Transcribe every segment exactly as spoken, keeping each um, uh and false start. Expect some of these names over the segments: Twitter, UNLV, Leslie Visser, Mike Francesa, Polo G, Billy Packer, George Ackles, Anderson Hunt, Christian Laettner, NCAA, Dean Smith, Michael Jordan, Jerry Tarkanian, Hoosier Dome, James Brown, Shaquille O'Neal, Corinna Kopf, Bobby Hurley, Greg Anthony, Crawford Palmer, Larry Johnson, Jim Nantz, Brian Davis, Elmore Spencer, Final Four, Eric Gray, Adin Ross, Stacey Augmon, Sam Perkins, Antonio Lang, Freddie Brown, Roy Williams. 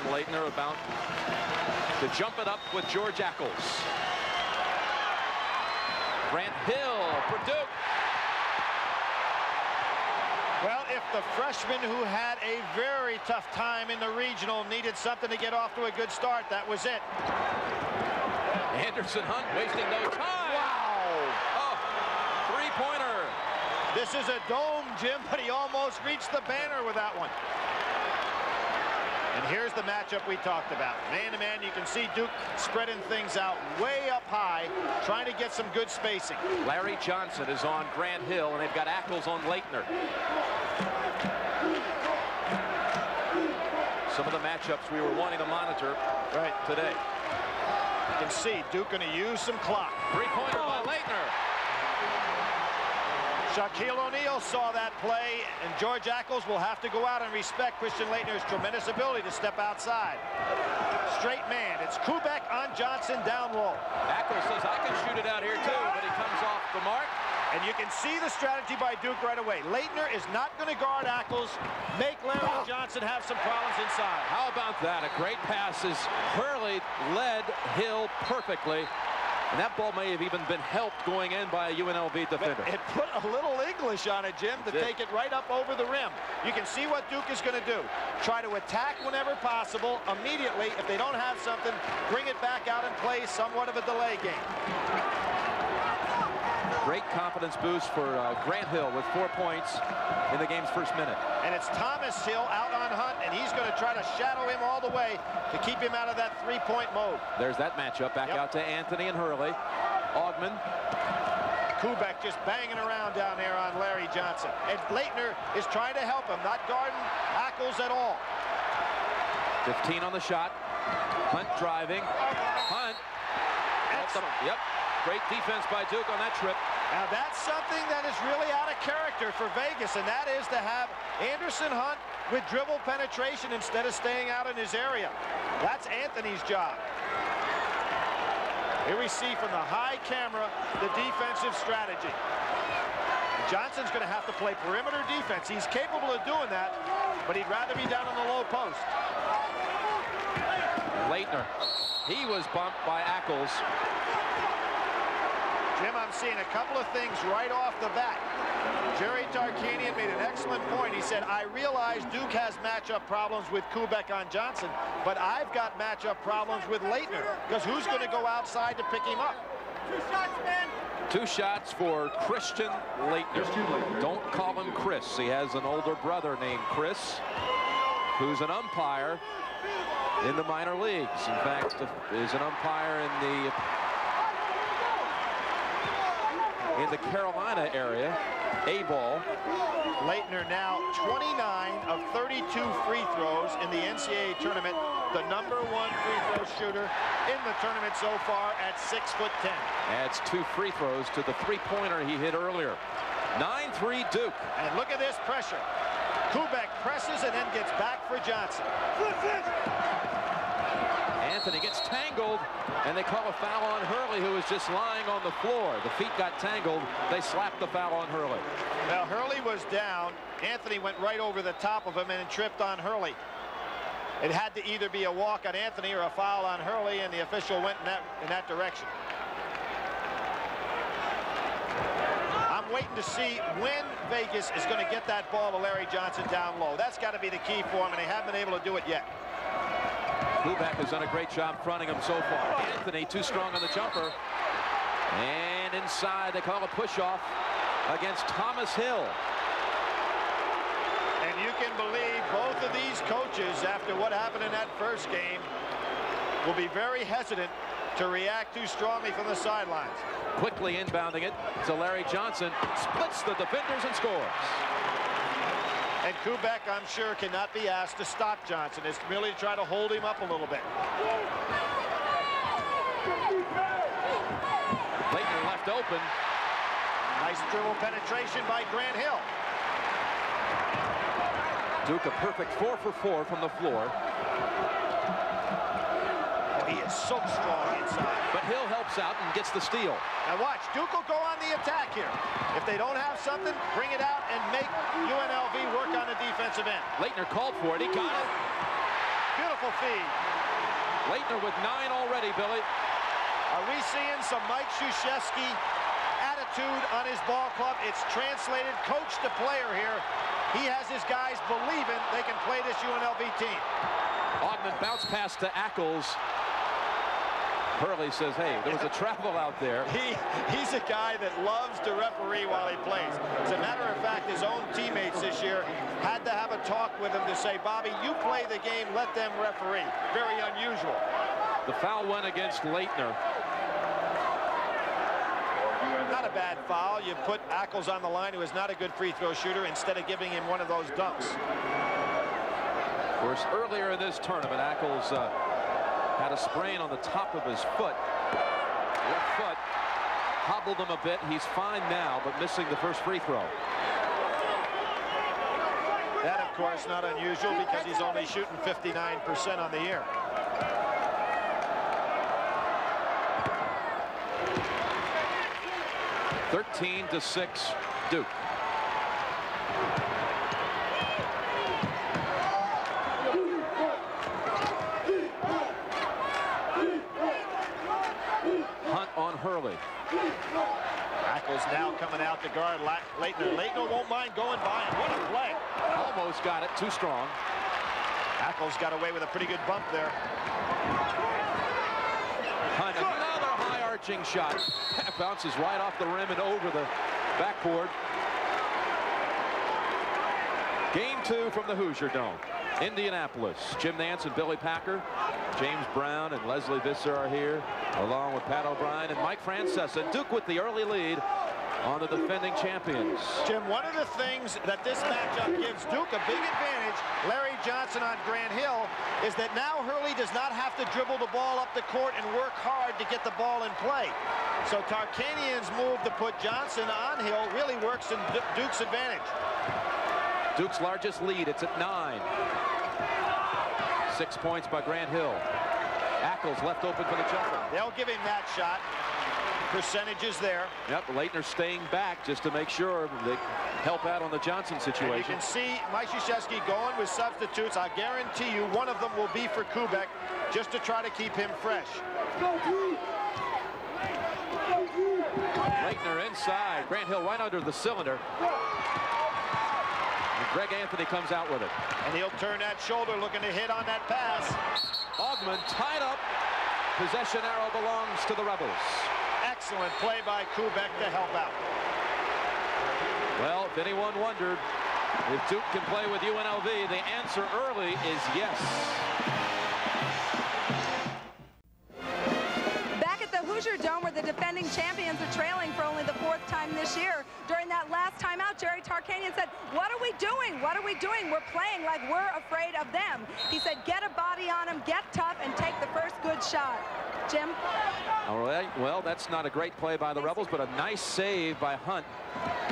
Christian Laettner about to jump it up with George Ackles. Grant Hill for Duke. Well, if the freshman who had a very tough time in the regional needed something to get off to a good start, that was it. Anderson Hunt wasting no time. Wow. Oh, three-pointer. This is a dome, Jim, but he almost reached the banner with that one. And here's the matchup we talked about. Man-to-man, you can see Duke spreading things out way up high, trying to get some good spacing. Larry Johnson is on Grant Hill, and they've got Ackles on Laettner. Some of the matchups we were wanting to monitor right today. You can see Duke going to use some clock. Three-pointer by Laettner. Shaquille O'Neal saw that play, and George Ackles will have to go out and respect Christian Laettner's tremendous ability to step outside. Straight man. It's Koubek on Johnson down low. Ackles says, I can shoot it out here, too, but he comes off the mark. And you can see the strategy by Duke right away. Laettner is not going to guard Ackles, make Larry Johnson have some problems inside. How about that? A great pass as Hurley led Hill perfectly. And that ball may have even been helped going in by a U N L V defender. It put a little English on it, Jim, to take it right up over the rim. You can see what Duke is going to do. Try to attack whenever possible. Immediately, if they don't have something, bring it back out and play somewhat of a delay game. Great confidence boost for uh, Grant Hill with four points in the game's first minute. And it's Thomas Hill out on Hunt, and he's going to try to shadow him all the way to keep him out of that three-point mode. There's that matchup. Back yep. out to Anthony and Hurley. Augmon. Koubek just banging around down there on Larry Johnson. And Laettner is trying to help him, not guarding Ackles at all. fifteen on the shot. Hunt driving. Hunt. Excellent. Yep. Great defense by Duke on that trip. Now that's something that is really out of character for Vegas, and that is to have Anderson Hunt with dribble penetration instead of staying out in his area. That's Anthony's job. Here we see from the high camera the defensive strategy. Johnson's going to have to play perimeter defense. He's capable of doing that, but he'd rather be down on the low post. Laettner, he was bumped by Ackles. Jim, I'm seeing a couple of things right off the bat. Jerry Tarkanian made an excellent point. He said, I realize Duke has matchup problems with Koubek on Johnson, but I've got matchup problems with Laettner, because who's going to go outside to pick him up? Two shots, man. Two shots for Christian Laettner. Don't call him Chris. He has an older brother named Chris, who's an umpire in the minor leagues. In fact, is an umpire in the... in the Carolina area, A-ball. Laettner now twenty-nine of thirty-two free throws in the N C double A tournament, the number one free throw shooter in the tournament so far at six foot ten. Adds two free throws to the three-pointer he hit earlier. nine three Duke. And look at this pressure. Koubek presses and then gets back for Johnson. Anthony gets tangled, and they call a foul on Hurley, who was just lying on the floor. The feet got tangled. They slapped the foul on Hurley. Now, Hurley was down. Anthony went right over the top of him and tripped on Hurley. It had to either be a walk on Anthony or a foul on Hurley, and the official went in that, in that direction. I'm waiting to see when Vegas is going to get that ball to Larry Johnson down low. That's got to be the key for him, and they haven't been able to do it yet. Koubek has done a great job fronting him so far. Anthony too strong on the jumper. And inside, they call a push-off against Thomas Hill. And you can believe both of these coaches, after what happened in that first game, will be very hesitant to react too strongly from the sidelines. Quickly inbounding it to Larry Johnson. Splits the defenders and scores. And Koubek, I'm sure, cannot be asked to stop Johnson. It's merely to try to hold him up a little bit. Laettner left open. Nice dribble penetration by Grant Hill. Duke a perfect four for four from the floor. He is so strong inside. But Hill helps out and gets the steal. Now watch, Duke will go on the attack here. If they don't have something, bring it out and make U N L V work on the defensive end. Laettner called for it, he got it. Beautiful feed. Laettner with nine already, Billy. Are we seeing some Mike Krzyzewski attitude on his ball club? It's translated coach to player here. He has his guys believing they can play this U N L V team. Augmon bounce pass to Ackles. Hurley says, hey, there was a travel out there. He, he's a guy that loves to referee while he plays. As a matter of fact, his own teammates this year had to have a talk with him to say, Bobby, you play the game, let them referee. Very unusual. The foul went against Laettner. Not a bad foul. You put Ackles on the line, who is not a good free throw shooter, instead of giving him one of those dunks. Of course, earlier in this tournament, Ackles uh, had a sprain on the top of his foot. Left foot hobbled him a bit. He's fine now, but missing the first free throw. That, of course, not unusual because he's only shooting fifty-nine percent on the year. thirteen to six, Duke. Hunt on Hurley. Ackles now coming out to guard Laettner. Laettner won't mind going by him. What a play. Almost got it. Too strong. Ackles got away with a pretty good bump there. Hunt, another high-arching shot. That bounces right off the rim and over the backboard. Game two from the Hoosier Dome. Indianapolis. Jim Nantz and Billy Packer. James Brown and Leslie Visser are here, along with Pat O'Brien and Mike Francesa. Duke with the early lead on the defending champions. Jim, one of the things that this matchup gives Duke a big advantage, Larry Johnson on Grant Hill, is that now Hurley does not have to dribble the ball up the court and work hard to get the ball in play. So Tarkanian's move to put Johnson on Hill really works in Duke's advantage. Duke's largest lead, it's at nine. Six points by Grant Hill. Ackles left open for the jumper. They'll give him that shot. Percentages there. Yep, Laettner staying back just to make sure they help out on the Johnson situation. And you can see Mike Krzyzewski going with substitutes. I guarantee you one of them will be for Koubek, just to try to keep him fresh. Laettner inside. Grant Hill right under the cylinder. And Greg Anthony comes out with it. And he'll turn that shoulder, looking to hit on that pass. Augmon tied up. Possession arrow belongs to the Rebels. Excellent play by Koubek to help out. Well, if anyone wondered if Duke can play with U N L V, the answer early is yes. Hoosier Dome, where the defending champions are trailing for only the fourth time this year. During that last timeout, Jerry Tarkanian said, what are we doing? What are we doing? We're playing like we're afraid of them. He said, get a body on them, get tough, and take the first good shot. Jim? All right. Well, that's not a great play by the Rebels, but a nice save by Hunt.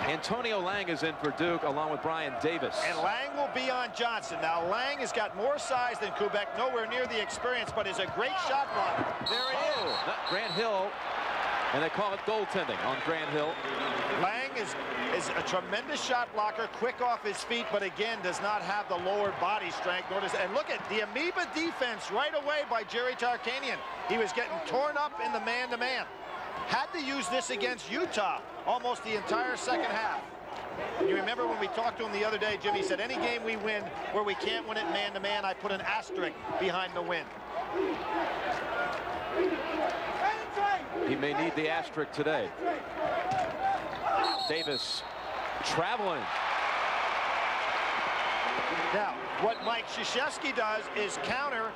Antonio Lang is in for Duke, along with Brian Davis. And Lang will be on Johnson. Now, Lang has got more size than Koubek, nowhere near the experience, but is a great shot blocker. There it oh, is. Not Grant Hill, and they call it goaltending on Grant Hill. Lang is, is a tremendous shot blocker, quick off his feet, but again, does not have the lower body strength. Nor does, and look at the amoeba defense right away by Jerry Tarkanian. He was getting torn up in the man-to-man. Had to use this against Utah almost the entire second half. You remember when we talked to him the other day, Jimmy, he said, any game we win where we can't win it man-to-man, I put an asterisk behind the win. He may need the asterisk today. Davis traveling. Now, what Mike Krzyzewski does is counter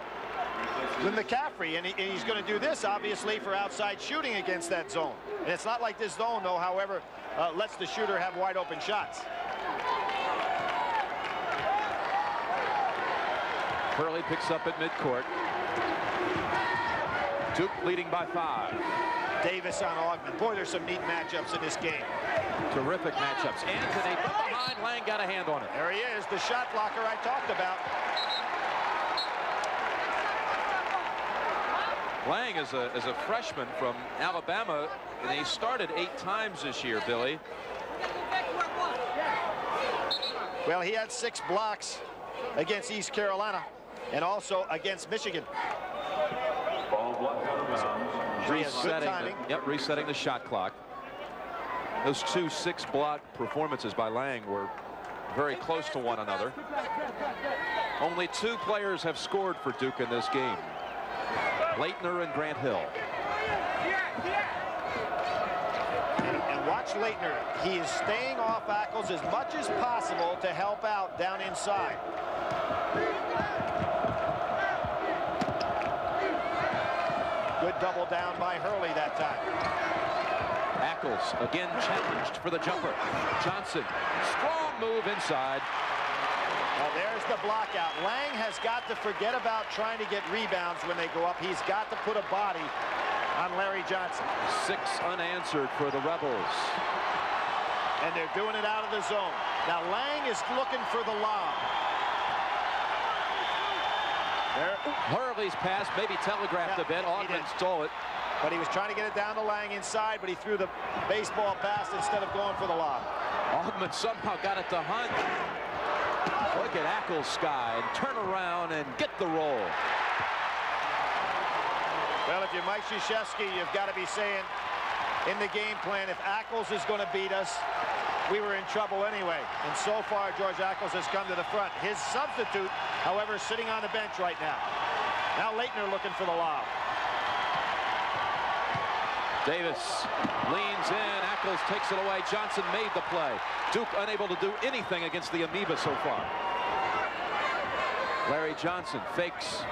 with McCaffrey, and, he, and he's going to do this, obviously, for outside shooting against that zone. And it's not like this zone, though, however, uh, lets the shooter have wide open shots. Hurley picks up at midcourt. Duke leading by five. Davis on Augmon. Boy, there's some neat matchups in this game. Terrific matchups. Anthony from behind. Lang got a hand on it. There he is, the shot blocker I talked about. Lang is a, is a freshman from Alabama, and he started eight times this year, Billy. Well, he had six blocks against East Carolina. and also against Michigan. Resetting the, yep, resetting the shot clock. Those two six block performances by Lang were very close to one another. Only two players have scored for Duke in this game, Laettner and Grant Hill. And watch Laettner. He is staying off Ackles as much as possible to help out down inside. Good double down by Hurley that time. Ackles again challenged for the jumper. Johnson, strong move inside. Well, there's the block out. Lang has got to forget about trying to get rebounds when they go up. He's got to put a body on Larry Johnson. Six unanswered for the Rebels. And they're doing it out of the zone. Now Lang is looking for the lob. There. Hurley's pass maybe telegraphed yeah, a bit. Augmon stole it. But he was trying to get it down to Lang inside, but he threw the baseball past instead of going for the lob. Augmon somehow got it to Hunt. Look at Ackles' sky and turn around and get the roll. Well, if you're Mike Krzyzewski, you've got to be saying in the game plan, if Ackles is going to beat us, we were in trouble anyway. And so far, George Ackles has come to the front. His substitute, however, sitting on the bench right now. Now Laettner looking for the lob. Davis leans in, Ackles takes it away, Johnson made the play. Duke unable to do anything against the amoeba so far. Larry Johnson fakes,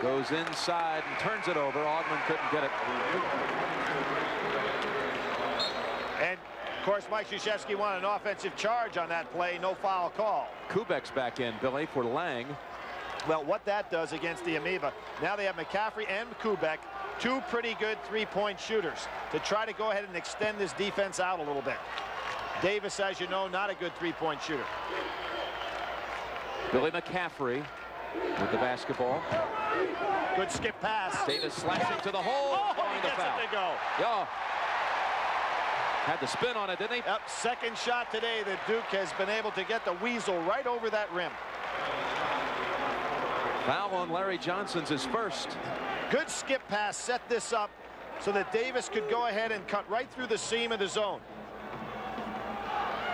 goes inside and turns it over. Augmon couldn't get it. And of course, Mike Krzyzewski won an offensive charge on that play, no foul call. Koubek's back in, Billy, for Lang. Well, what that does against the amoeba, now they have McCaffrey and Koubek, two pretty good three-point shooters, to try to go ahead and extend this defense out a little bit. Davis, as you know, not a good three-point shooter. Billy McCaffrey with the basketball. Good skip pass. Davis slashing to the hole. Oh, he gets it to go. Yeah. Had the spin on it, didn't he? Yep, second shot today that Duke has been able to get the weasel right over that rim. Foul on Larry Johnson's his first. Good skip pass, set this up so that Davis could go ahead and cut right through the seam of the zone.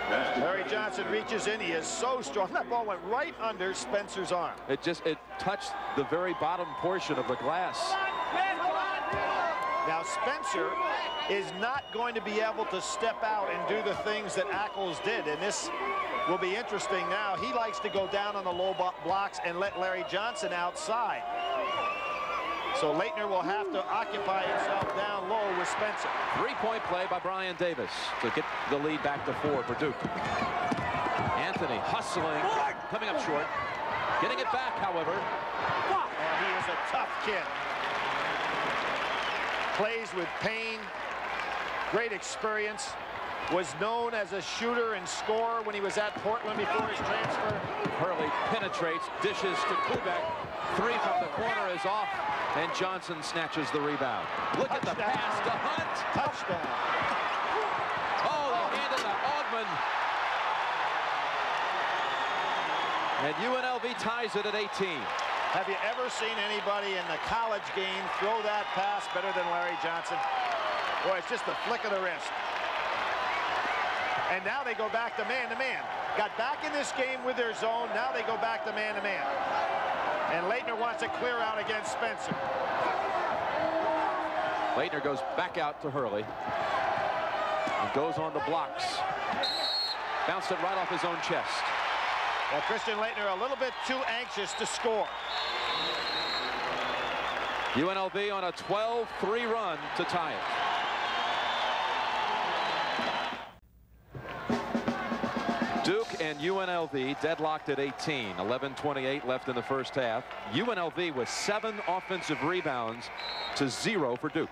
Larry Johnson reaches in, he is so strong. That ball went right under Spencer's arm. It just, it touched the very bottom portion of the glass. Now Spencer is not going to be able to step out and do the things that Ackles did, and this will be interesting now. He likes to go down on the low blocks and let Larry Johnson outside. So Laettner will have to occupy himself down low with Spencer. Three-point play by Brian Davis to get the lead back to four for Duke. Anthony hustling, coming up short. Getting it back, however. And he is a tough kid. Plays with pain, great experience. Was known as a shooter and scorer when he was at Portland before his transfer. Hurley penetrates, dishes to Koubek. Three from the corner is off, and Johnson snatches the rebound. Look Touchdown. at the pass to Hunt. Touchdown. Oh, they hand it to Augmon. And U N L V ties it at eighteen. Have you ever seen anybody in the college game throw that pass better than Larry Johnson? Boy, it's just the flick of the wrist. And now they go back to man-to-man. Got back in this game with their zone. Now they go back to man-to-man. And Laettner wants to clear out against Spencer. Laettner goes back out to Hurley. And goes on the blocks. Bounced it right off his own chest. Well, Christian Laettner a little bit too anxious to score. U N L V on a twelve three run to tie it. Duke and U N L V deadlocked at eighteen. eleven twenty-eight left in the first half. U N L V with seven offensive rebounds to zero for Duke.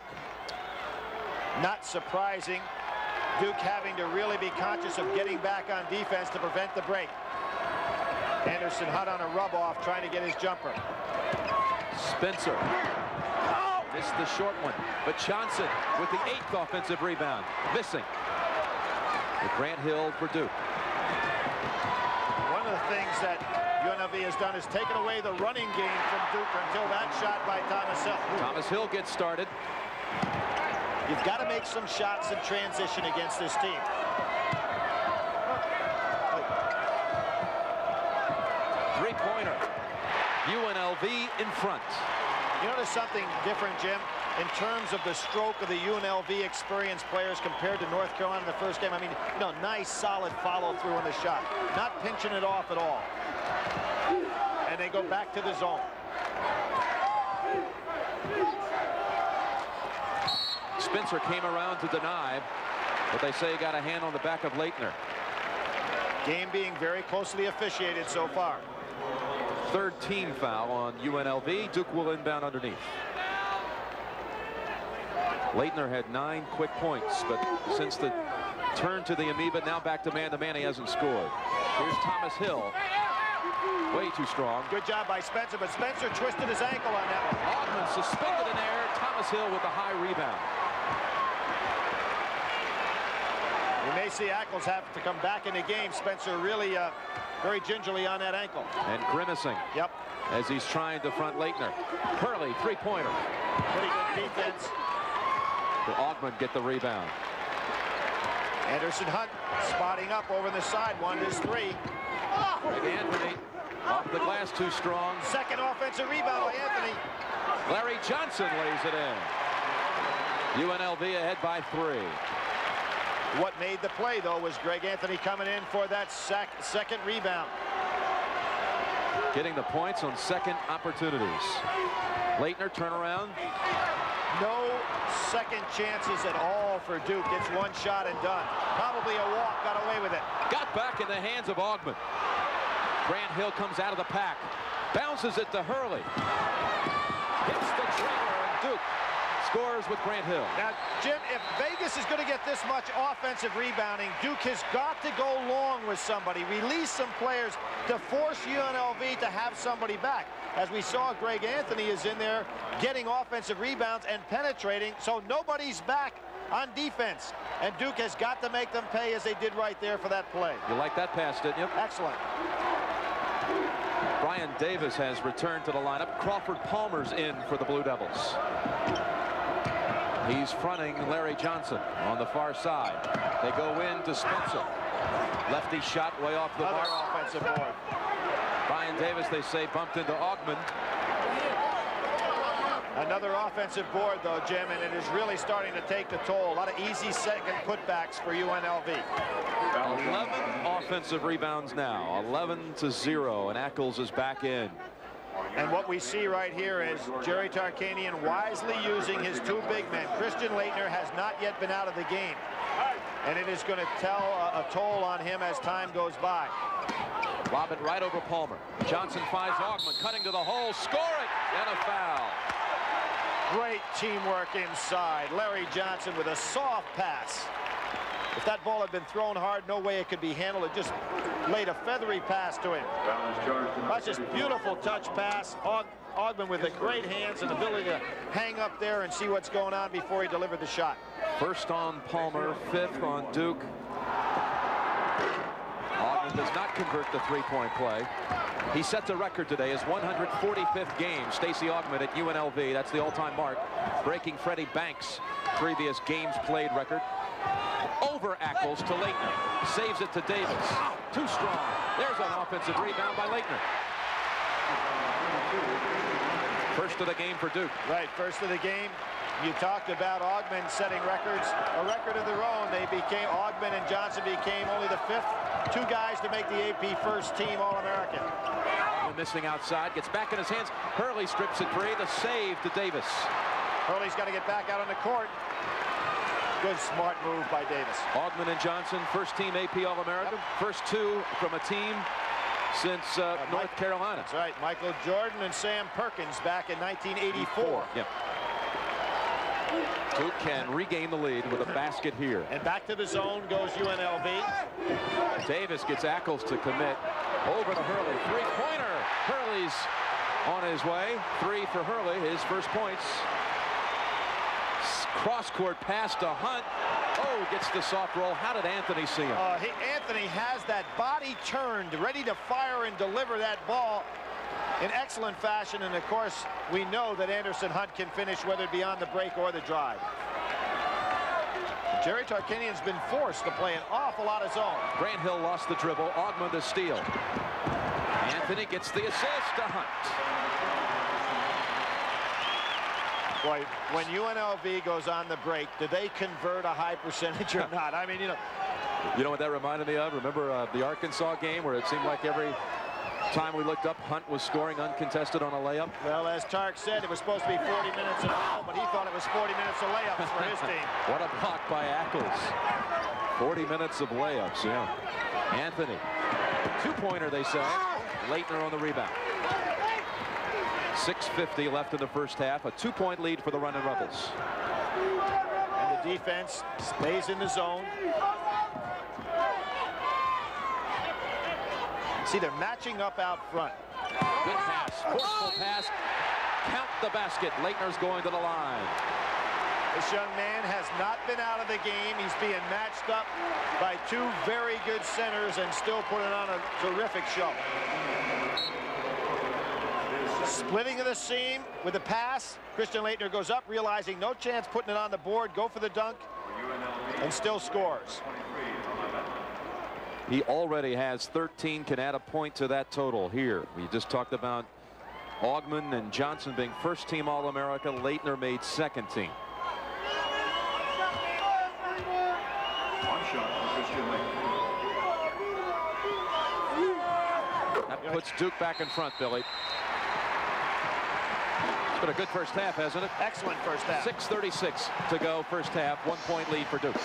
Not surprising. Duke having to really be conscious of getting back on defense to prevent the break. Anderson Hunt on a rub-off trying to get his jumper. Spencer oh! missed the short one, but Johnson with the eighth offensive rebound. Missing. With Grant Hill for Duke. Things that U N L V Hurley has done is taken away the running game from Duke until that shot by Thomas Hill. Thomas Hill gets started. You've got to make some shots in transition against this team. Three-pointer. U N L V in front. You notice something different, Jim, in terms of the stroke of the U N L V experienced players compared to North Carolina in the first game. I mean, you know, nice, solid follow-through on the shot. Not pinching it off at all. And they go back to the zone. Spencer came around to deny, but they say he got a hand on the back of Laettner. Game being very closely officiated so far. Third team foul on U N L V. Duke will inbound underneath. Laettner had nine quick points, but since the turn to the amoeba, now back to man-to-man, he hasn't scored. Here's Thomas Hill. Way too strong. Good job by Spencer, but Spencer twisted his ankle on that one. Augmon suspended in air. Thomas Hill with a high rebound. You may see Ackles have to come back in the game. Spencer really uh, very gingerly on that ankle. And grimacing. Yep. As he's trying to front Laettner. Hurley, three-pointer. Pretty good defense. Will Augmon get the rebound? Anderson Hunt spotting up over the side. One is three. Greg Anthony off the glass too strong. Second offensive rebound by Anthony. Larry Johnson lays it in. U N L V ahead by three. What made the play, though, was Greg Anthony coming in for that sack, second rebound. Getting the points on second opportunities. Laettner turnaround. No second chances at all for Duke. It's one shot and done. Probably a walk, got away with it. Got back in the hands of Augmon. Grant Hill comes out of the pack. Bounces it to Hurley. Hits the trailer, and Duke scores with Grant Hill. Now, Jim, if Vegas is going to get this much offensive rebounding, Duke has got to go long with somebody, release some players to force U N L V to have somebody back. As we saw, Greg Anthony is in there getting offensive rebounds and penetrating, so nobody's back on defense. And Duke has got to make them pay as they did right there for that play. You like that pass, didn't you? Excellent. Brian Davis has returned to the lineup. Crawford Palmer's in for the Blue Devils. He's fronting Larry Johnson on the far side. They go in to Spencer. Lefty shot way off the bar. Offensive board. Brian Davis, they say, bumped into Augmon. Another offensive board, though, Jim, and it is really starting to take the toll. A lot of easy second putbacks for U N L V. eleven offensive rebounds now, eleven to zero, and Ackles is back in. And what we see right here is Jerry Tarkanian wisely using his two big men. Christian Laettner has not yet been out of the game, and it is going to tell a, a toll on him as time goes by. Robin right over Palmer. Johnson finds Augmon cutting to the hole, scoring, and a foul. Great teamwork inside. Larry Johnson with a soft pass. If that ball had been thrown hard, no way it could be handled. It just laid a feathery pass to him. That's just beautiful touch pass. Aug Augmon with the great hands and ability to hang up there and see what's going on before he delivered the shot. First on Palmer, fifth on Duke. Augmon does not convert the three-point play. He sets a record today, his one hundred forty-fifth game. Stacey Augmon at U N L V, that's the all-time mark, breaking Freddie Banks' previous games played record. Over Ackles to Laettner. Saves it to Davis. Too strong. There's an offensive rebound by Laettner. First of the game for Duke. Right, first of the game. You talked about Augmon setting records. A record of their own. They became, Augmon and Johnson became only the fifth two guys to make the A P first team All-American. Missing outside. Gets back in his hands. Hurley strips at three. The save to Davis. Hurley's got to get back out on the court. Good, smart move by Davis. Augmon and Johnson, first team A P All-American. Yep. First two from a team since uh, uh, North Mike, Carolina. That's right. Michael Jordan and Sam Perkins back in nineteen eighty-four. Yep. Duke can regain the lead with a basket here. And back to the zone goes U N L V. Davis gets Ackles to commit. Over to Hurley. Three-pointer. Hurley's on his way. Three for Hurley, his first points. Cross-court pass to Hunt. Oh, gets the soft roll. How did Anthony see him? Uh, he, Anthony has that body turned, ready to fire and deliver that ball in excellent fashion. And, of course, we know that Anderson Hunt can finish, whether it be on the break or the drive. Jerry Tarkanian's been forced to play an awful lot of zone. Grant Hill lost the dribble. Augmon the steal. Anthony gets the assist to Hunt. Boy, when U N L V goes on the break, do they convert a high percentage or not? I mean, you know. You know what that reminded me of? Remember uh, the Arkansas game where it seemed like every time we looked up, Hunt was scoring uncontested on a layup? Well, as Tark said, it was supposed to be forty minutes at all, but he thought it was forty minutes of layups for his team. What a block by Ackles. forty minutes of layups, yeah. Anthony. Two-pointer, they say. Laettner on the rebound. six fifty left in the first half. A two-point lead for the Runnin' Rebels. And the defense stays in the zone. See, they're matching up out front. Good pass, forceful pass. Count the basket. Laettner's going to the line. This young man has not been out of the game. He's being matched up by two very good centers and still putting on a terrific show. Splitting of the seam with the pass. Christian Laettner goes up, realizing no chance putting it on the board. Go for the dunk and still scores. He already has thirteen, can add a point to that total here. We just talked about Augmon and Johnson being first-team All-America. Laettner made second-team. That puts Duke back in front, Billy. It's been a good first half, hasn't it? Excellent first half. six thirty-six to go, first half. One-point lead for Duke.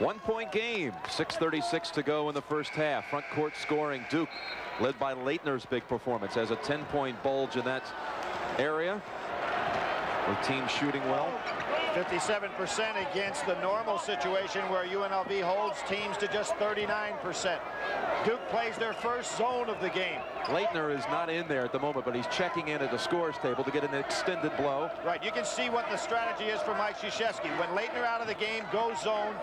One-point game, six thirty-six to go in the first half. Front court scoring, Duke, led by Laettner's big performance, has a ten-point bulge in that area. The team shooting well. fifty-seven percent against the normal situation where U N L V holds teams to just thirty-nine percent. Duke plays their first zone of the game. Laettner is not in there at the moment, but he's checking in at the scores table to get an extended blow. Right, you can see what the strategy is for Mike Krzyzewski. When Laettner out of the game, go zone,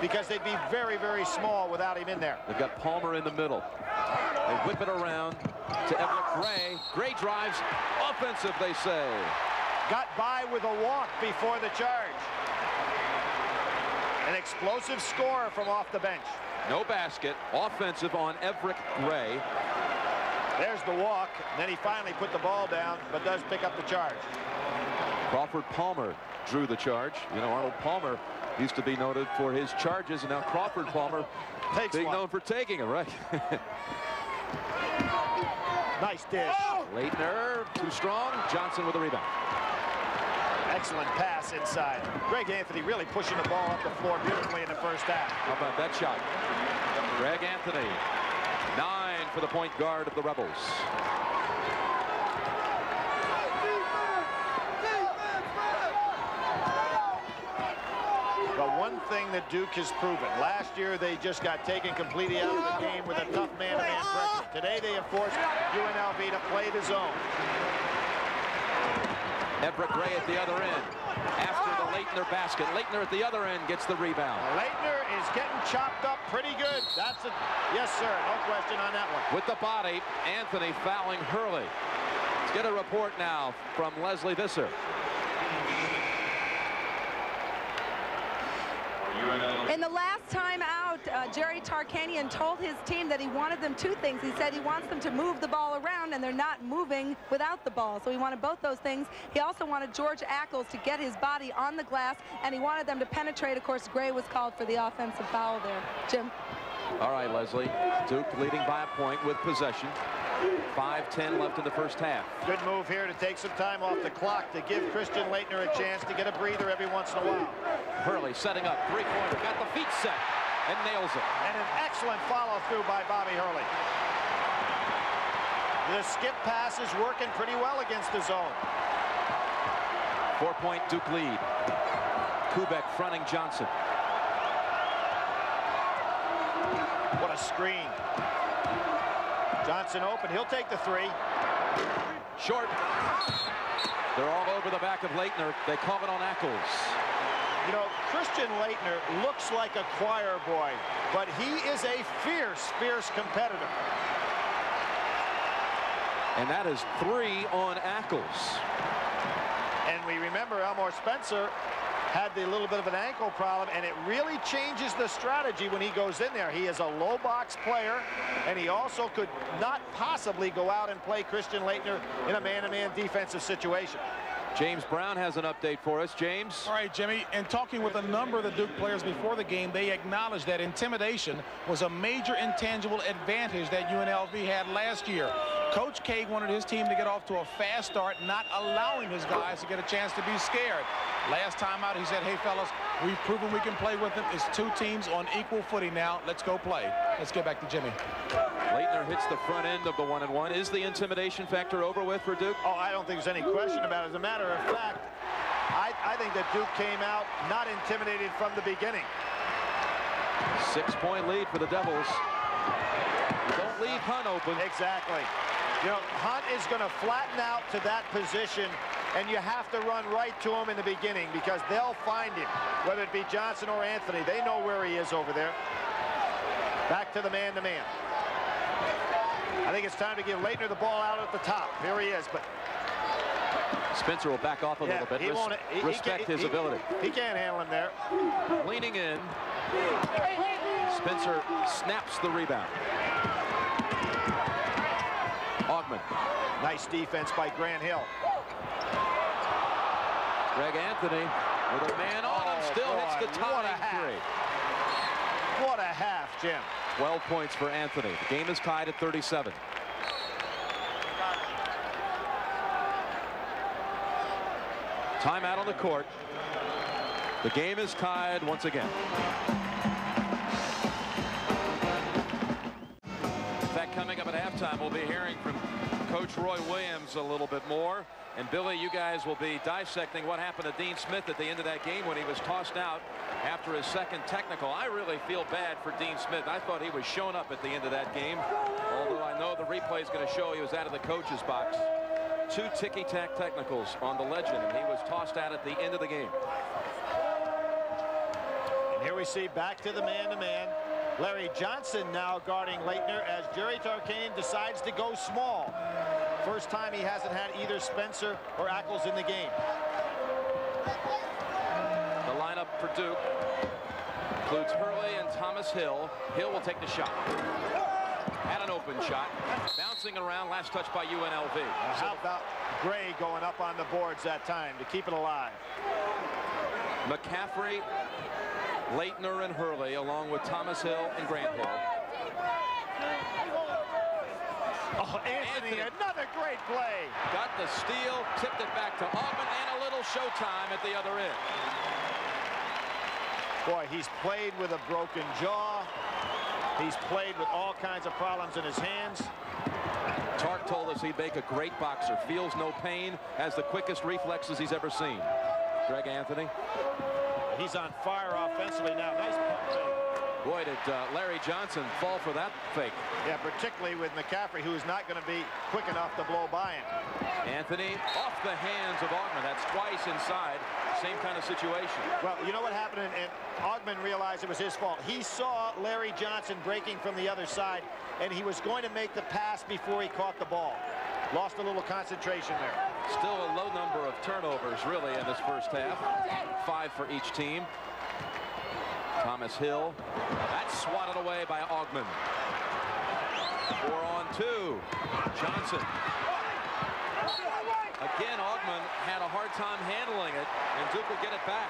because they'd be very, very small without him in there. They've got Palmer in the middle. They whip it around to Eric Gray. Gray drives, offensive, they say. Got by with a walk before the charge. An explosive score from off the bench. No basket. Offensive on Everett Gray. There's the walk. Then he finally put the ball down, but does pick up the charge. Crawford Palmer drew the charge. You know, Arnold Palmer used to be noted for his charges, and now Crawford Palmer takes being one. known for taking it, right? Nice dish. Oh! Laettner, too strong. Johnson with a rebound. Excellent pass inside. Greg Anthony really pushing the ball up the floor beautifully in the first half. How about that shot? Greg Anthony, nine for the point guard of the Rebels. But one thing that Duke has proven, last year they just got taken completely out of the game with a tough man-to-man pressure. Today they have forced U N L V to play the zone. Everett Gray at the other end after the Laettner basket. Laettner at the other end gets the rebound. Laettner is getting chopped up pretty good. That's a yes, sir. No question on that one. With the body, Anthony fouling Hurley. Let's get a report now from Leslie Visser. In the last time out, uh, Jerry Tarkanian told his team that he wanted them two things. He said he wants them to move the ball around, and they're not moving without the ball. So he wanted both those things. He also wanted George Ackles to get his body on the glass, and he wanted them to penetrate. Of course, Gray was called for the offensive foul there. Jim. All right, Leslie. Duke leading by a point with possession. five ten left in the first half. Good move here to take some time off the clock to give Christian Laettner a chance to get a breather every once in a while. Hurley setting up three-pointer, got the feet set, and nails it. And an excellent follow-through by Bobby Hurley. The skip pass is working pretty well against the zone. Four-point Duke lead. Koubek fronting Johnson. What a screen. Johnson open. He'll take the three. Short. They're all over the back of Laettner. They call it on Ackles. You know, Christian Laettner looks like a choir boy, but he is a fierce, fierce competitor. And that is three on Ackles. And we remember Elmore Spencer had the little bit of an ankle problem, and it really changes the strategy when he goes in there. He is a low box player, and he also could not possibly go out and play Christian Laettner in a man-to-man defensive situation. James Brown has an update for us. James. All right, Jimmy. And talking with a number of the Duke players before the game, they acknowledged that intimidation was a major intangible advantage that U N L V had last year. Coach K wanted his team to get off to a fast start, not allowing his guys to get a chance to be scared. Last time out, he said, hey, fellas, we've proven we can play with them. It's two teams on equal footing now. Let's go play. Let's get back to Jimmy. Laettner hits the front end of the one-and-one. Is the intimidation factor over with for Duke? Oh, I don't think there's any question about it. As a matter of fact, I, I think that Duke came out not intimidated from the beginning. Six-point lead for the Devils. Don't leave Hunt open. Exactly. You know, Hunt is going to flatten out to that position, and you have to run right to him in the beginning because they'll find him, whether it be Johnson or Anthony. They know where he is over there. Back to the man-to-man. I think it's time to give Laettner the ball out at the top. Here he is, but Spencer will back off a yeah, little bit. He Res won't, he, respect he, his he, ability. He can't handle him there. Leaning in. Spencer snaps the rebound. Augmon. Nice defense by Grant Hill. Greg Anthony with a man on him, still oh, hits the top three. What a half, Jim. twelve points for Anthony. The game is tied at thirty-seven. Timeout on the court. The game is tied once again. In fact, coming up at halftime, we'll be hearing from Coach Roy Williams a little bit more. And Billy, you guys will be dissecting what happened to Dean Smith at the end of that game when he was tossed out after his second technical. I really feel bad for Dean Smith. I thought he was shown up at the end of that game, although I know the replay is going to show he was out of the coach's box. Two ticky-tack technicals on the legend, and he was tossed out at the end of the game. And here we see back to the man-to-man. Larry Johnson now guarding Laettner as Jerry Tarkanian decides to go small. First time he hasn't had either Spencer or Ackles in the game. The lineup for Duke includes Hurley and Thomas Hill. Hill will take the shot. Had an open shot. Bouncing around, last touch by U N L V. Now how about Gray going up on the boards that time to keep it alive? McCaffrey, Laettner, and Hurley, along with Thomas Hill and Grant Hill. Oh, Anthony, Anthony, another great play. Got the steal, tipped it back to Augmon, and a little showtime at the other end. Boy, he's played with a broken jaw. He's played with all kinds of problems in his hands. Tark told us he'd make a great boxer. Feels no pain, has the quickest reflexes he's ever seen. Greg Anthony. He's on fire offensively now. Nice play. Boy, did uh, Larry Johnson fall for that fake. Yeah, particularly with McCaffrey, who is not going to be quick enough to blow by him. Anthony off the hands of Augmon. That's twice inside. Same kind of situation. Well, you know what happened, and, and Augmon realized it was his fault. He saw Larry Johnson breaking from the other side, and he was going to make the pass before he caught the ball. Lost a little concentration there. Still a low number of turnovers, really, in this first half. Five for each team. Thomas Hill. That's swatted away by Augmon. Four on two. Johnson. Again, Augmon had a hard time handling it, and Duke will get it back.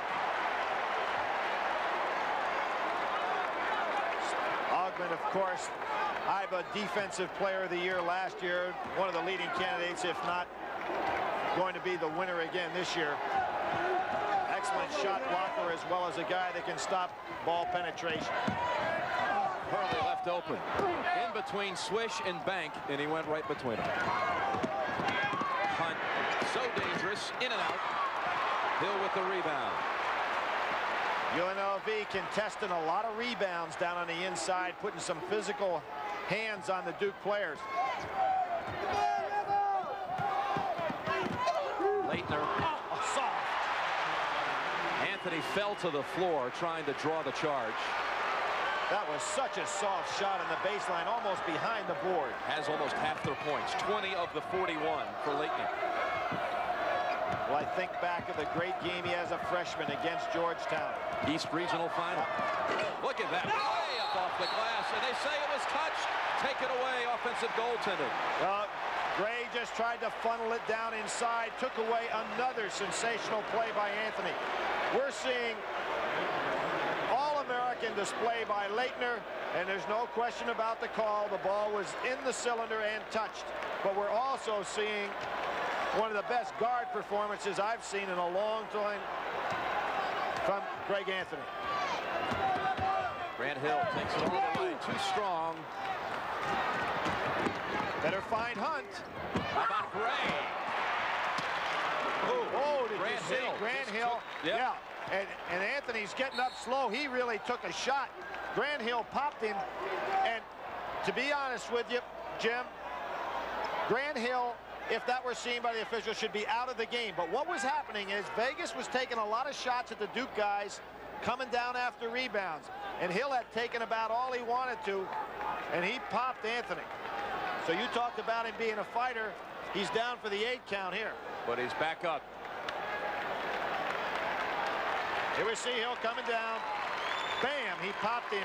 Augmon, of course, I B A Defensive Player of the Year last year, one of the leading candidates, if not going to be the winner again this year. Excellent shot blocker as well as a guy that can stop ball penetration. Hurley left open. In between Swish and Bank, and he went right between them. Hunt, so dangerous, in and out. Hill with the rebound. U N L V contesting a lot of rebounds down on the inside, putting some physical hands on the Duke players. Laettner, oh, soft. Anthony fell to the floor trying to draw the charge. That was such a soft shot on the baseline, almost behind the board. Has almost half their points, twenty of the forty-one for Laettner. Well, I think back of the great game he has a freshman against Georgetown. East Regional Final. Look at that, no! Way up off the glass, and they say it was touched. Take it away, offensive goaltender. Uh, Gray just tried to funnel it down inside, took away another sensational play by Anthony. We're seeing All-American display by Laettner, and there's no question about the call. The ball was in the cylinder and touched, but we're also seeing one of the best guard performances I've seen in a long time from Greg Anthony. Grant Hill takes it all the way, too strong. Better find Hunt. How about Gray? Oh, oh did Grant you see Hill. Grant Hill? Took, yep. Yeah. And, and Anthony's getting up slow. He really took a shot. Grant Hill popped him. And to be honest with you, Jim, Grant Hill, if that were seen by the officials, should be out of the game. But what was happening is Vegas was taking a lot of shots at the Duke guys coming down after rebounds. And Hill had taken about all he wanted to, and he popped Anthony. So you talked about him being a fighter. He's down for the eight count here. But he's back up. Here we see Hill coming down. Bam, he popped him.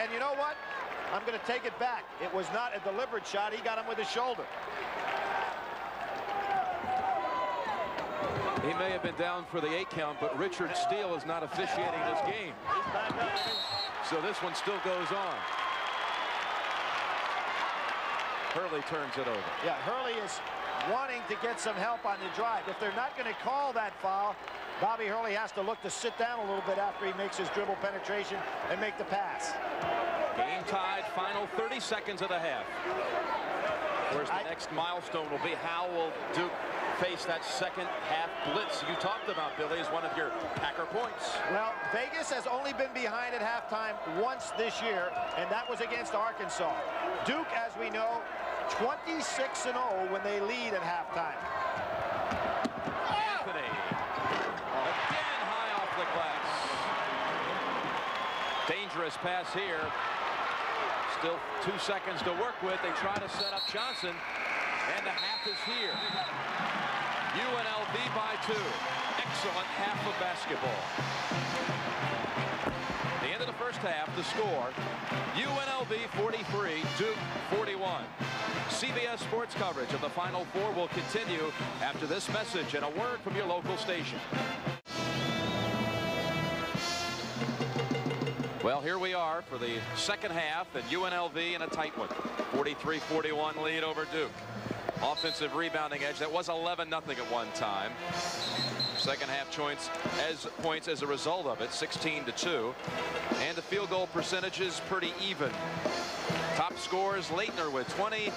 And you know what? I'm going to take it back. It was not a deliberate shot. He got him with his shoulder. He may have been down for the eight count, but Richard Steele is not officiating this game. So this one still goes on. Hurley turns it over. Yeah, Hurley is wanting to get some help on the drive. If they're not going to call that foul, Bobby Hurley has to look to sit down a little bit after he makes his dribble penetration and make the pass. Game tied, final thirty seconds of the half. Where's the I, next milestone will be? How will Duke face that second half blitz you talked about, Billy, as one of your Packer points? Well, Vegas has only been behind at halftime once this year, and that was against Arkansas. Duke, as we know, twenty-six and oh when they lead at halftime. Dangerous pass here. Still two seconds to work with. They try to set up Johnson, and the half is here. U N L V by two. Excellent half of basketball. The end of the first half, the score, U N L V forty-three, Duke forty-one. C B S Sports coverage of the Final Four will continue after this message and a word from your local station. Well, here we are for the second half, and U N L V in a tight one. forty-three forty-one lead over Duke. Offensive rebounding edge. That was eleven nothing at one time. Second half points as, points as a result of it, sixteen to two. And the field goal percentage is pretty even. Top scorers, Laettner with twenty,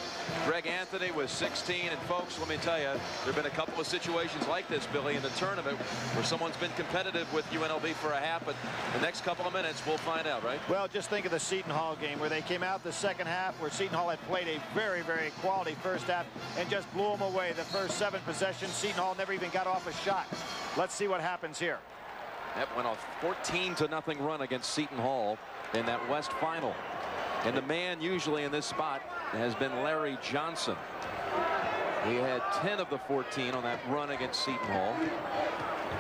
Greg Anthony with sixteen, and folks, let me tell you, there have been a couple of situations like this, Billy, in the tournament where someone's been competitive with U N L V for a half, but the next couple of minutes we'll find out, right? Well, just think of the Seton Hall game where they came out the second half, where Seton Hall had played a very, very quality first half and just blew them away. The first seven possessions, Seton Hall never even got off a shot. Let's see what happens here. That went off fourteen to nothing run against Seton Hall in that West Final. And the man usually in this spot has been Larry Johnson. He had ten of the fourteen on that run against Seton Hall.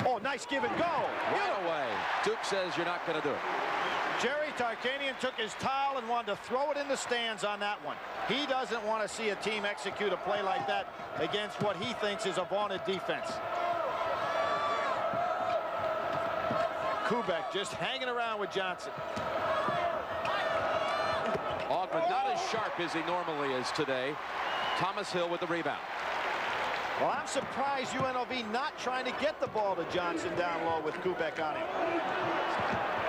Oh, nice give and go. Right away. Duke says you're not going to do it. Jerry Tarkanian took his towel and wanted to throw it in the stands on that one. He doesn't want to see a team execute a play like that against what he thinks is a vaunted defense. Koubek just hanging around with Johnson. Augmon not as sharp as he normally is today. Thomas Hill with the rebound. Well, I'm surprised U N L V not trying to get the ball to Johnson down low with Koubek on him.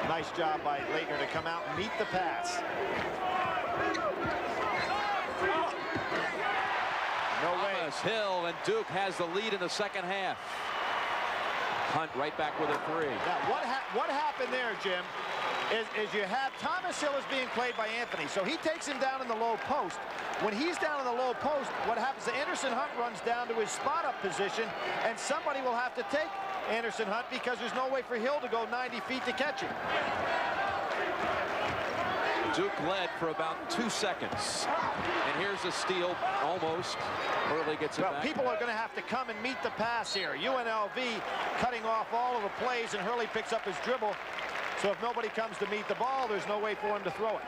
Nice job by Laettner to come out and meet the pass. No way. Thomas Hill, and Duke has the lead in the second half. Hunt right back with a three. Now, what, ha what happened there, Jim, is, is you have Thomas Hill is being played by Anthony, so he takes him down in the low post. When he's down in the low post, what happens is Anderson Hunt runs down to his spot-up position, and somebody will have to take Anderson Hunt because there's no way for Hill to go ninety feet to catch him. Duke led for about two seconds. And here's a steal, almost. Hurley gets it well, back. People are going to have to come and meet the pass here. U N L V cutting off all of the plays, and Hurley picks up his dribble. So if nobody comes to meet the ball, there's no way for him to throw it.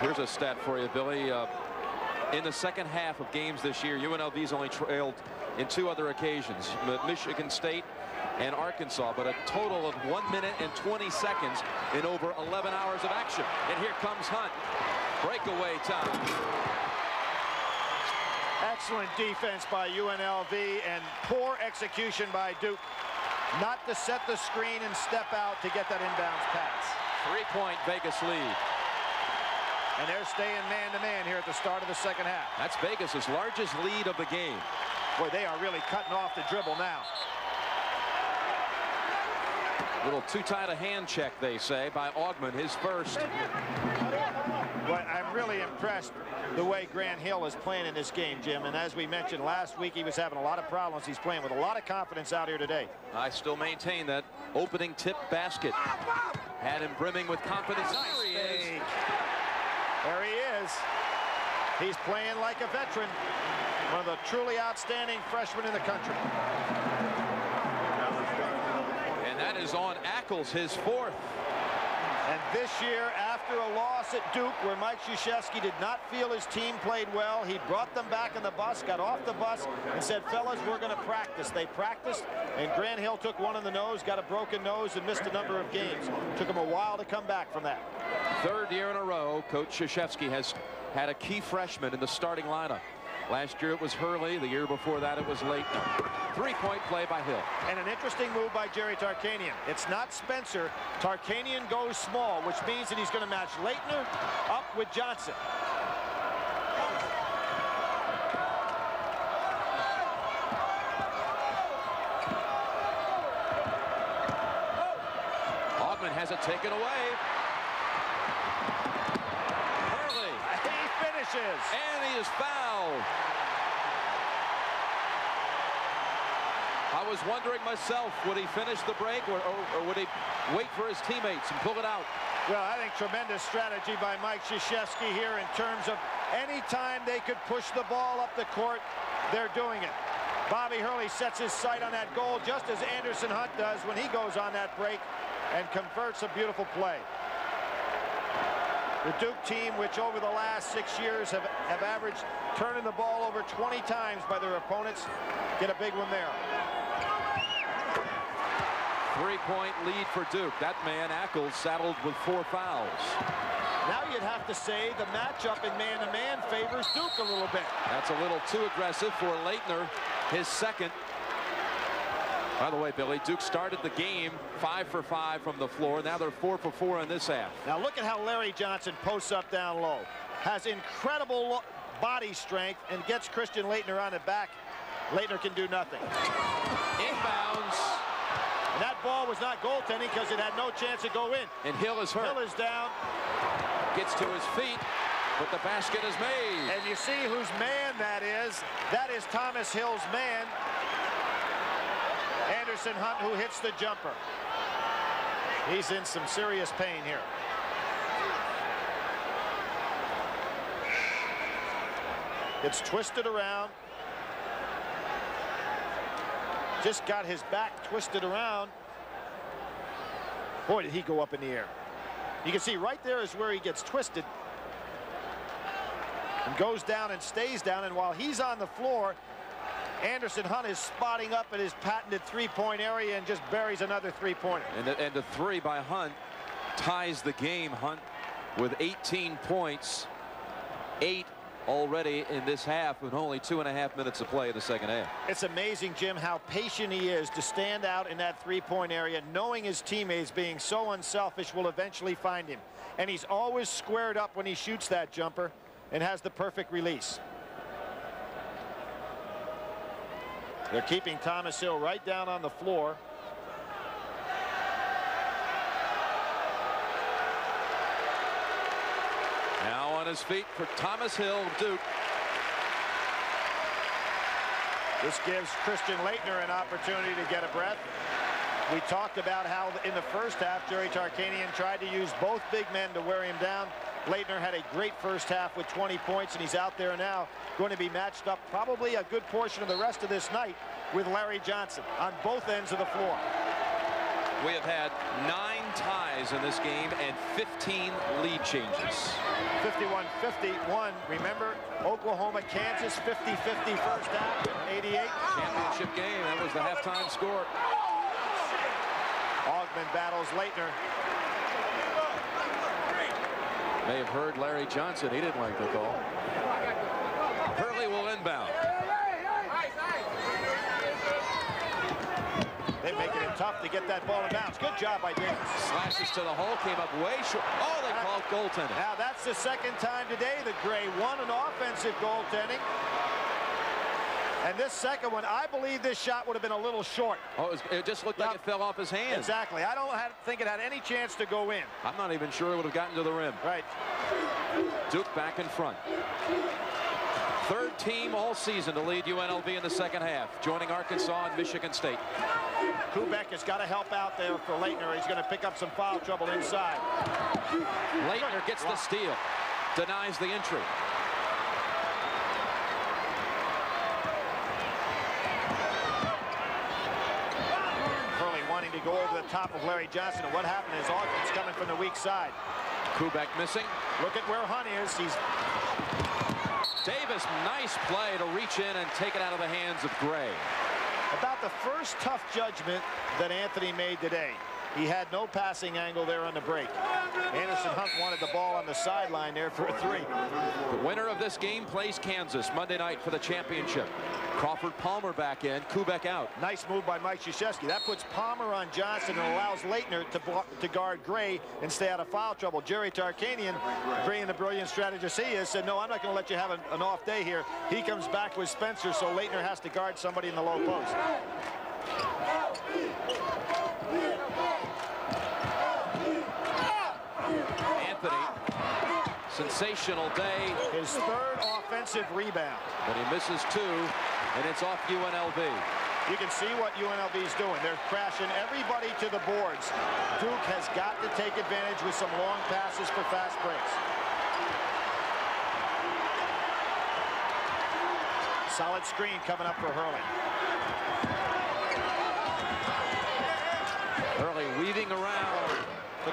Here's a stat for you, Billy. Uh, in the second half of games this year, U N L V's only trailed in two other occasions, Michigan State and Arkansas, but a total of one minute and twenty seconds in over eleven hours of action. And here comes Hunt. Breakaway time. Excellent defense by U N L V and poor execution by Duke not to set the screen and step out to get that inbounds pass. Three-point Vegas lead. And they're staying man-to-man here at the start of the second half. That's Vegas's largest lead of the game. Boy, they are really cutting off the dribble now. A little too tight a hand check, they say, by Augmon, his first. But I'm really impressed the way Grant Hill is playing in this game, Jim. And as we mentioned last week, he was having a lot of problems. He's playing with a lot of confidence out here today. I still maintain that opening tip basket had him brimming with confidence. Nice. There he is. There he is. He's playing like a veteran. One of the truly outstanding freshmen in the country. And that is on Ackles, his fourth. And this year, after a loss at Duke, where Mike Krzyzewski did not feel his team played well, he brought them back on the bus, got off the bus, and said, fellas, we're going to practice. They practiced, and Grant Hill took one in the nose, got a broken nose, and missed a number of games. Took him a while to come back from that. Third year in a row, Coach Krzyzewski has had a key freshman in the starting lineup. Last year it was Hurley. The year before that it was Laettner. Three-point play by Hill. And an interesting move by Jerry Tarkanian. It's not Spencer. Tarkanian goes small, which means that he's going to match Laettner up with Johnson. Augmon has it taken away. Hurley. He finishes. And he is fouled. I was wondering myself, would he finish the break, or, or, or would he wait for his teammates and pull it out? Well, I think tremendous strategy by Mike Krzyzewski here in terms of any time they could push the ball up the court, they're doing it. Bobby Hurley sets his sight on that goal just as Anderson Hunt does when he goes on that break and converts a beautiful play. The Duke team, which over the last six years have, have averaged turning the ball over twenty times by their opponents, get a big one there. Three-point lead for Duke. That man, Ackles, saddled with four fouls. Now you'd have to say the matchup in man-to-man favors Duke a little bit. That's a little too aggressive for Laettner, his second. By the way, Billy, Duke started the game five for five from the floor. Now they're four for four in this half. Now look at how Larry Johnson posts up down low. Has incredible body strength and gets Christian Laettner on the back. Laettner can do nothing. Inbounds. And that ball was not goaltending because it had no chance to go in. And Hill is hurt. Hill is down. Gets to his feet. But the basket is made. And you see whose man that is. That is Thomas Hill's man. Anderson Hunt, who hits the jumper. He's in some serious pain here. It's twisted around. Just got his back twisted around. Boy, did he go up in the air. You can see right there is where he gets twisted. And goes down and stays down. And while he's on the floor, Anderson Hunt is spotting up at his patented three-point area and just buries another three-pointer. And the, and the three by Hunt ties the game. Hunt with eighteen points, eight already in this half, with only two and a half minutes of play in the second half. It's amazing, Jim, how patient he is to stand out in that three-point area, knowing his teammates being so unselfish will eventually find him. And he's always squared up when he shoots that jumper and has the perfect release. They're keeping Thomas Hill right down on the floor. on his feet for Thomas Hill, Duke. This gives Christian Laettner an opportunity to get a breath. We talked about how in the first half, Jerry Tarkanian tried to use both big men to wear him down. Laettner had a great first half with twenty points, and he's out there now going to be matched up probably a good portion of the rest of this night with Larry Johnson on both ends of the floor. We have had nine ties in this game and fifteen lead changes. fifty-one fifty-one. Remember, Oklahoma, Kansas, fifty fifty first half, eighty-eight. Championship game. That was the halftime score. Augmon battles Laettner. May have heard Larry Johnson. He didn't like the call. Hurley will inbound. They make it tough to get that ball in bounds. Good job by Davis. Slashes to the hole, came up way short. Oh, they called goaltending. Now that's the second time today that Gray won an offensive goaltending. And this second one, I believe this shot would have been a little short. Oh, it, was, it just looked yep. like it fell off his hand. Exactly. I don't have, think it had any chance to go in. I'm not even sure it would have gotten to the rim. Right. Duke back in front. Third team all season to lead U N L V in the second half, joining Arkansas and Michigan State. Koubek has got to help out there for Laettner. He's going to pick up some foul trouble inside. Laettner gets the steal, denies the entry. To go over the top of Larry Johnson, and what happened is Augmon's coming from the weak side. Koubek missing. Look at where Hunt is. He's Davis, nice play to reach in and take it out of the hands of Gray. About the first tough judgment that Anthony made today. He had no passing angle there on the break. Anderson Hunt wanted the ball on the sideline there for a three. The winner of this game plays Kansas Monday night for the championship. Crawford Palmer back in, Koubek out. Nice move by Mike Krzyzewski. That puts Palmer on Johnson and allows Laettner to, to guard Gray and stay out of foul trouble. Jerry Tarkanian, bringing the brilliant strategist he is, said, no, I'm not going to let you have an, an off day here. He comes back with Spencer, so Laettner has to guard somebody in the low post. Anthony, sensational day. His third offensive rebound. But he misses two, and it's off U N L V. You can see what U N L V is doing. They're crashing everybody to the boards. Duke has got to take advantage with some long passes for fast breaks. Solid screen coming up for Hurley. Hurley weaving around,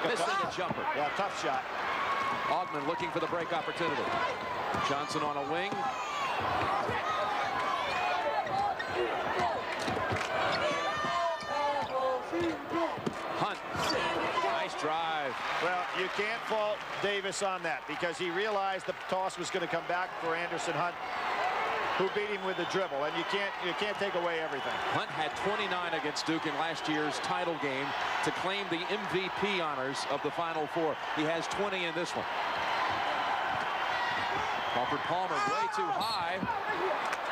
missing a jumper. Yeah, tough shot. Augmon looking for the break opportunity. Johnson on a wing. Hunt. Nice drive. Well, you can't fault Davis on that because he realized the toss was going to come back for Anderson Hunt, who beat him with the dribble, and you can't you can't take away everything. Hunt had twenty-nine against Duke in last year's title game to claim the M V P honors of the Final Four. He has twenty in this one. Crawford Palmer way too high,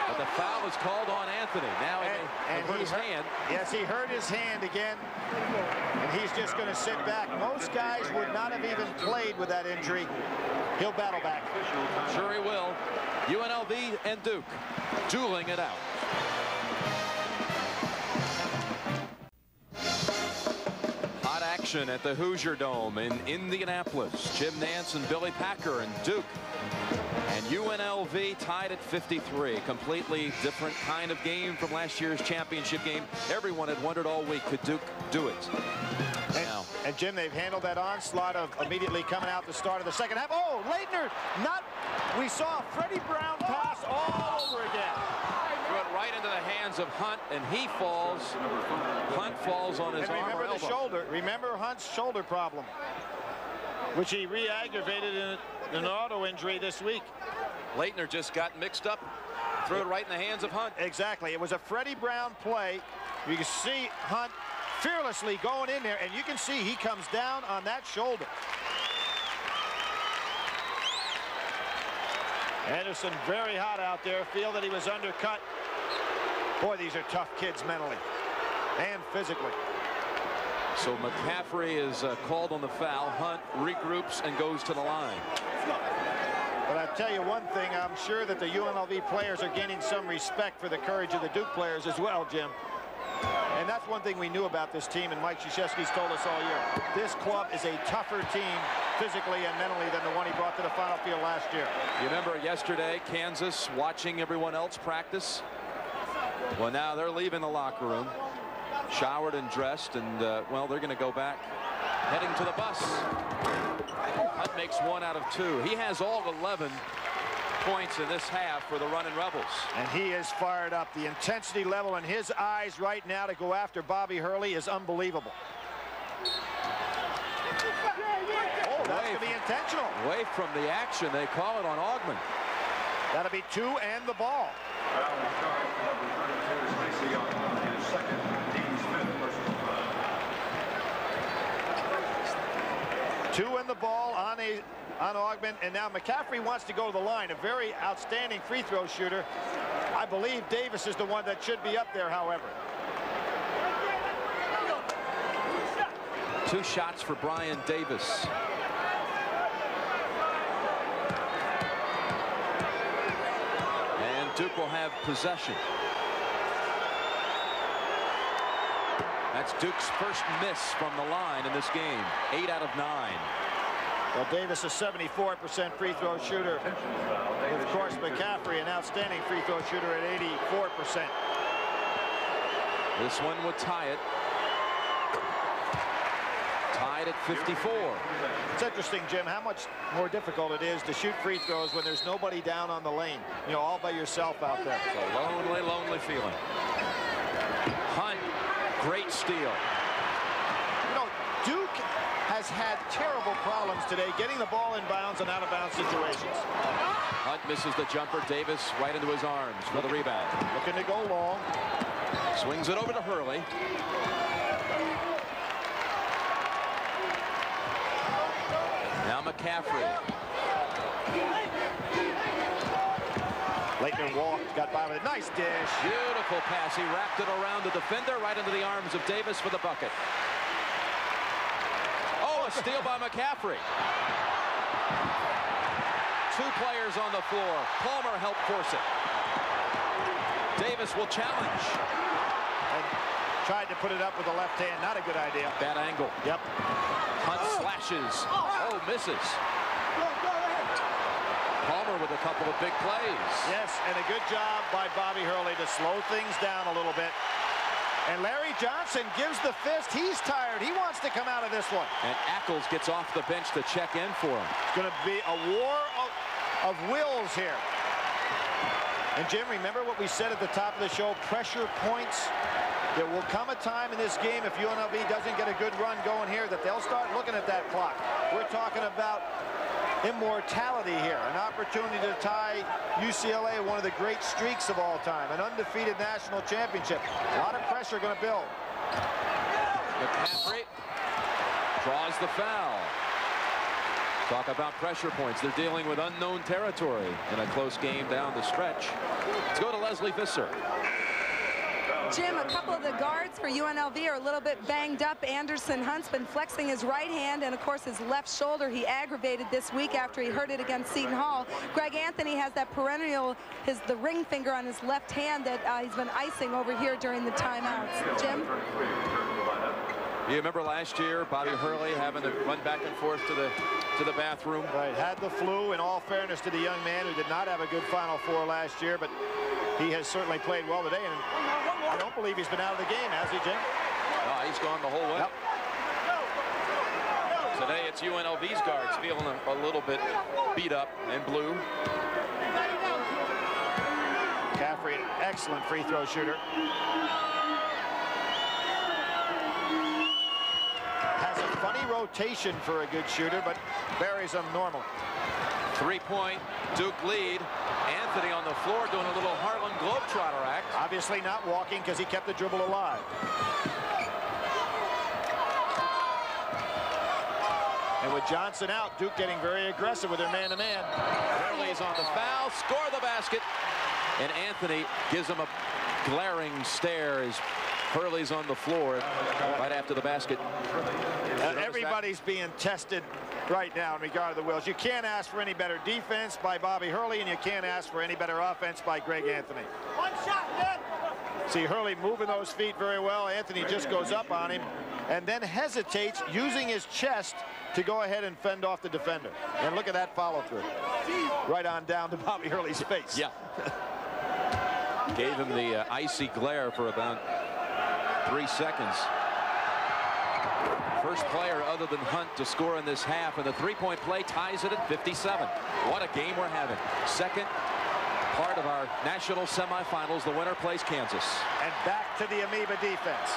but the foul is called on Anthony. Now and, and hurt he his hurt, hand. Yes, he hurt his hand again, and he's just going to sit back. Most guys would not have even played with that injury. He'll battle back. Sure he will. U N L V and Duke dueling it out. Hot action at the Hoosier Dome in Indianapolis. Jim Nantz and Billy Packer and Duke. And U N L V tied at fifty-three. Completely different kind of game from last year's championship game. Everyone had wondered all week, could Duke do it? And, now. and Jim, they've handled that onslaught of immediately coming out the start of the second half. Oh, Laettner, not, we saw Freddie Brown pass all over again. Threw it right into the hands of Hunt, and he falls. Hunt falls on his and arm remember or the elbow. shoulder. Remember Hunt's shoulder problem, which he re-aggravated in an auto injury this week. Laettner just got mixed up, threw it right in the hands of Hunt. Exactly. It was a Freddie Brown play. You can see Hunt fearlessly going in there, and you can see he comes down on that shoulder. Anderson very hot out there. Feel that he was undercut. Boy, these are tough kids mentally and physically. So McCaffrey is uh, called on the foul. Hunt regroups and goes to the line. But I'll tell you one thing, I'm sure that the U N L V players are gaining some respect for the courage of the Duke players as well, Jim. And that's one thing we knew about this team, and Mike Krzyzewski's told us all year. This club is a tougher team physically and mentally than the one he brought to the Final Four last year. You remember yesterday, Kansas watching everyone else practice? Well, now they're leaving the locker room, showered and dressed, and, uh, well, they're going to go back, heading to the bus. Hunt makes one out of two. He has all eleven points in this half for the running Rebels. And he is fired up. The intensity level in his eyes right now to go after Bobby Hurley is unbelievable. Oh, that's going to be intentional. Away from the action. They call it on Augmon. That'll be two and the ball. Foul in charge for number thirty-two, Stacey Augmon, and second, Dean Smith versus five. Two in the ball on a on Augmon, and now McCaffrey wants to go to the line. A very outstanding free throw shooter. I believe Davis is the one that should be up there, however. Two shots for Brian Davis. Duke will have possession. That's Duke's first miss from the line in this game. Eight out of nine. Well, Davis a seventy-four percent free throw shooter. Of course, McCaffrey, an outstanding free throw shooter at eighty-four percent. This one would tie it. Tied at fifty-four. It's interesting, Jim, how much more difficult it is to shoot free throws when there's nobody down on the lane. You know, all by yourself out there. It's a lonely, lonely feeling. Hunt, great steal. You know, Duke has had terrible problems today getting the ball in bounds and out of bounds situations. Hunt misses the jumper. Davis right into his arms for the rebound. Looking to go long. Swings it over to Hurley. Now McCaffrey. Laettner walked, got by with a nice dish. Beautiful pass. He wrapped it around the defender, right into the arms of Davis for the bucket. Oh, a steal by McCaffrey. Two players on the floor. Palmer helped force it. Davis will challenge. And tried to put it up with the left hand. Not a good idea. Bad angle. Yep. Hunt slashes. Oh, misses. Palmer with a couple of big plays. Yes, and a good job by Bobby Hurley to slow things down a little bit. And Larry Johnson gives the fist. He's tired. He wants to come out of this one. And Ackles gets off the bench to check in for him. It's going to be a war of, of wills here. And, Jim, remember what we said at the top of the show, pressure points. There will come a time in this game, if U N L V doesn't get a good run going here, that they'll start looking at that clock. We're talking about immortality here, an opportunity to tie U C L A, one of the great streaks of all time, an undefeated national championship. A lot of pressure going to build. McCaffrey draws the foul. Talk about pressure points. They're dealing with unknown territory in a close game down the stretch. Let's go to Leslie Visser. Jim, a couple of the guards for U N L V are a little bit banged up. Anderson Hunt's been flexing his right hand and, of course, his left shoulder. He aggravated this week after he hurt it against Seton Hall. Greg Anthony has that perennial, his the ring finger on his left hand that uh, he's been icing over here during the timeouts. Jim? You remember last year, Bobby Hurley having to run back and forth to the to the bathroom. Right, had the flu. In all fairness to the young man, who did not have a good Final Four last year, but he has certainly played well today. And I don't believe he's been out of the game, has he, Jim? No, he's gone the whole way. Yep. Today, it's U N L V's guards feeling a, a little bit beat up and blue. McCaffrey, an excellent free throw shooter. Funny rotation for a good shooter, but buries them normal. Three-point Duke lead. Anthony on the floor doing a little Harlem Globetrotter act. Obviously not walking because he kept the dribble alive. And with Johnson out, Duke getting very aggressive with their man-to-man. Hurley's on the foul, score the basket. And Anthony gives him a glaring stare as Hurley's on the floor right after the basket. Uh, everybody's being tested right now in regard to the Wills. You can't ask for any better defense by Bobby Hurley, and you can't ask for any better offense by Greg Anthony. One shot, Ned. See Hurley moving those feet very well. Anthony just goes up on him and then hesitates, using his chest to go ahead and fend off the defender. And look at that follow through. Right on down to Bobby Hurley's face. Yeah. Gave him the uh, icy glare for about three seconds. First player other than Hunt to score in this half, and the three-point play ties it at fifty-seven. What a game we're having. Second part of our national semifinals. The winner plays Kansas. And back to the amoeba defense.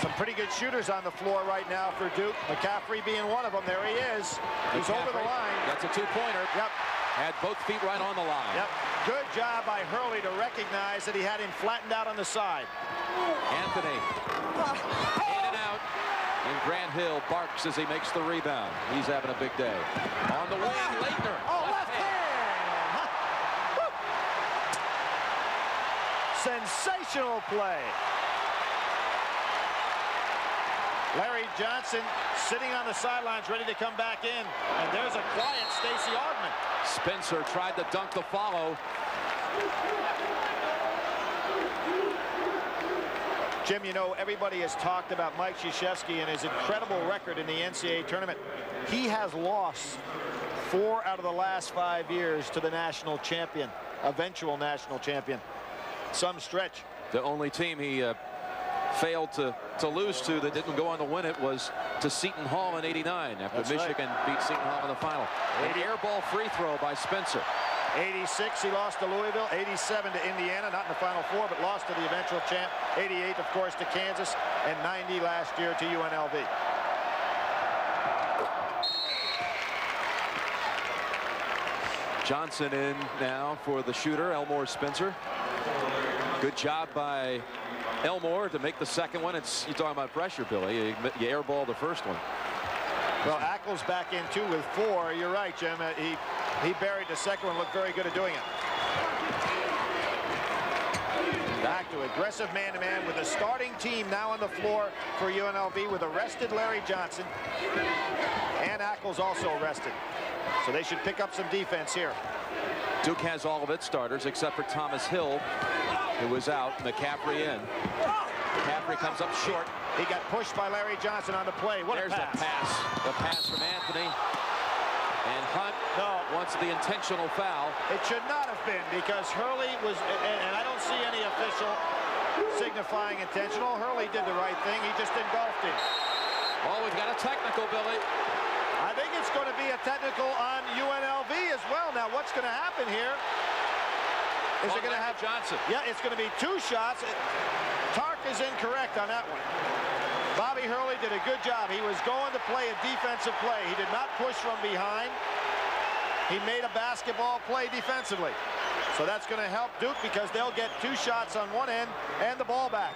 Some pretty good shooters on the floor right now for Duke. McCaffrey being one of them. There he is. He's McCaffrey over the line. That's a two-pointer. Yep. Had both feet right on the line. Yep. Good job by Hurley to recognize that he had him flattened out on the side. Anthony. In and out. And Grant Hill barks as he makes the rebound. He's having a big day. On the way, Laettner. Oh, left, left hand. hand. Huh. Sensational play. Larry Johnson sitting on the sidelines, ready to come back in. And there's a quiet Stacey Augmon. Spencer tried to dunk the follow. Jim, you know, everybody has talked about Mike Krzyzewski and his incredible record in the N C double A tournament. He has lost four out of the last five years to the national champion, eventual national champion. Some stretch. The only team he... Uh, failed to, to lose to that didn't go on to win it was to Seton Hall in eighty-nine after That's Michigan right. beat Seton Hall in the final. An air ball free throw by Spencer. eighty-six, he lost to Louisville. eighty-seven to Indiana, not in the Final Four, but lost to the eventual champ. eighty-eight, of course, to Kansas, and ninety last year to U N L V. Johnson in now for the shooter, Elmore Spencer. Good job by Elmore to make the second one. It's, you're talking about pressure, Billy. You, you air ball the first one. Well, Ackles back in two with four. You're right, Jim. He he buried the second one. Looked very good at doing it. Back to aggressive man-to-man with the starting team now on the floor for U N L V with arrested Larry Johnson. And Ackles also arrested. So they should pick up some defense here. Duke has all of its starters except for Thomas Hill, who was out. McCaffrey in. McCaffrey comes up short. He got pushed by Larry Johnson on the play. What There's a pass. There's the pass. The pass from Anthony. And Hunt no. wants the intentional foul. It should not have been, because Hurley was, and, and I don't see any official signifying intentional. Hurley did the right thing. He just engulfed him. Oh, we've got a technical, Billy. I think it's going to be a technical on U N L V as well. Now, what's going to happen here? Is it going to have Johnson? Yeah, it's going to be two shots. Tark is incorrect on that one. Bobby Hurley did a good job. He was going to play a defensive play. He did not push from behind. He made a basketball play defensively. So that's going to help Duke, because they'll get two shots on one end and the ball back.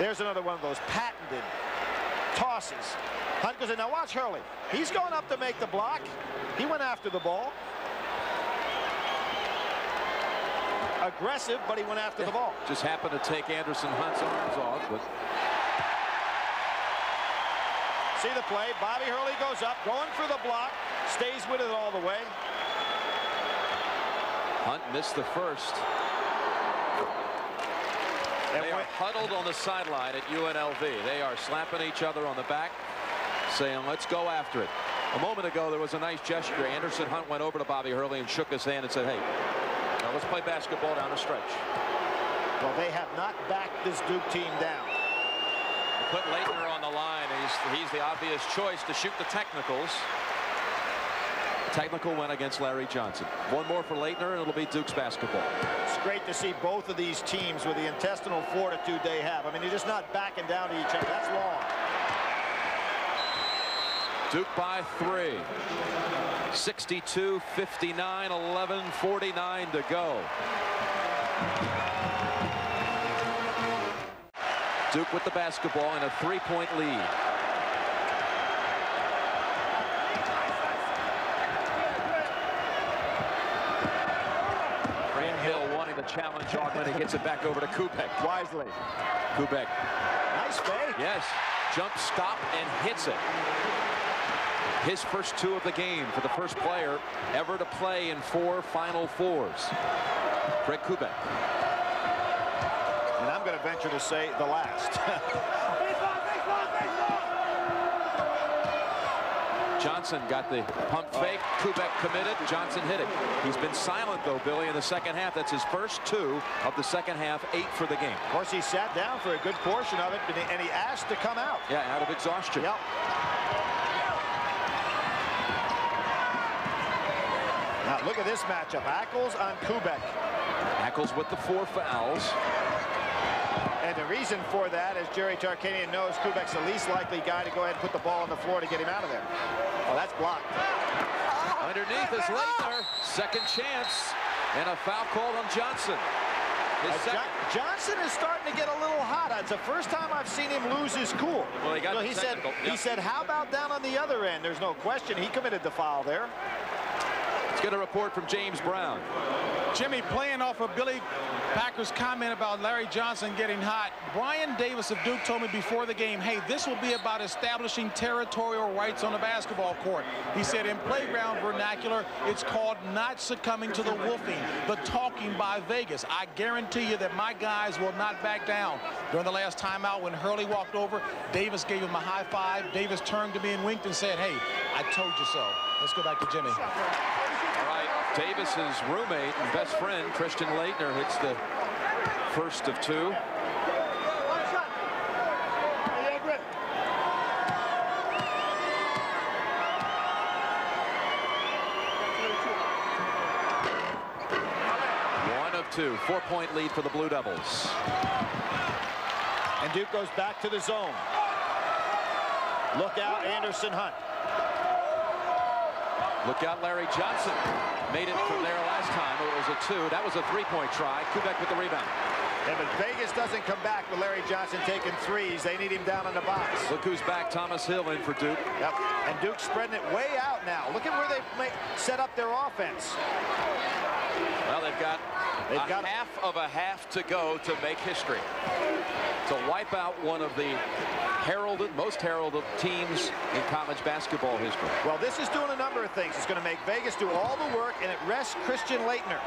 There's another one of those patented tosses. Hunt goes in. Now watch Hurley. He's going up to make the block. He went after the ball. Aggressive, but he went after yeah. the ball. Just happened to take Anderson Hunt's arms off. But... see the play. Bobby Hurley goes up, going for the block, stays with it all the way. Hunt missed the first. And they went... are huddled on the sideline at U N L V. They are slapping each other on the back, saying, let's go after it. A moment ago, there was a nice gesture. Anderson Hunt went over to Bobby Hurley and shook his hand and said, hey, now let's play basketball down the stretch. Well, they have not backed this Duke team down. They put Laettner on the line. He's, he's the obvious choice to shoot the technicals. Technical win against Larry Johnson. One more for Laettner, and it'll be Duke's basketball. It's great to see both of these teams with the intestinal fortitude they have. I mean, they're just not backing down to each other. That's wrong. Duke by three. sixty-two, fifty-nine, eleven, forty-nine to go. Duke with the basketball in a three-point lead. Grant Hill wanting to challenge Augmon. He gets it back over to Koubek. Wisely. Koubek. Nice fake. Yes. Jump, stop, and hits it. His first two of the game for the first player ever to play in four Final Fours. Greg Koubek. And I'm going to venture to say the last. Johnson got the pump fake. Oh. Koubek committed. Johnson hit it. He's been silent, though, Billy, in the second half. That's his first two of the second half, eight for the game. Of course, he sat down for a good portion of it, and he asked to come out. Yeah, out of exhaustion. Yep. Now, look at this matchup. Ackles on Koubek. Ackles with the four fouls. And the reason for that, as Jerry Tarkanian knows, Koubek's the least likely guy to go ahead and put the ball on the floor to get him out of there. Oh, that's blocked. Underneath is Laettner. Second chance. And a foul called on Johnson. His second. Jo Johnson is starting to get a little hot. It's the first time I've seen him lose his cool. Well, he got you know, he said, yep. He said, how about down on the other end? There's no question. He committed the foul there. Let's get a report from James Brown. Jimmy, playing off of Billy Packer's comment about Larry Johnson getting hot, Brian Davis of Duke told me before the game, hey, this will be about establishing territorial rights on the basketball court. He said in playground vernacular, it's called not succumbing to the wolfing, but talking by Vegas. I guarantee you that my guys will not back down. During the last timeout, when Hurley walked over, Davis gave him a high five. Davis turned to me and winked and said, hey, I told you so. Let's go back to Jimmy. Davis's roommate and best friend, Christian Laettner, hits the first of two. One of two. Four-point lead for the Blue Devils. And Duke goes back to the zone. Look out, Anderson Hunt. Look out, Larry Johnson. Made it from there last time. It was a two. That was a three-point try. Koubek with the rebound. Yeah, but Vegas doesn't come back with Larry Johnson taking threes. They need him down in the box. Look who's back. Thomas Hill in for Duke. Yep. And Duke's spreading it way out now. Look at where they make, set up their offense. Well, they've got, they've a got half of a half to go to make history. To wipe out one of the heralded, most heralded teams in college basketball history. Well, this is doing a number of things. It's going to make Vegas do all the work, and it rests Christian Laettner.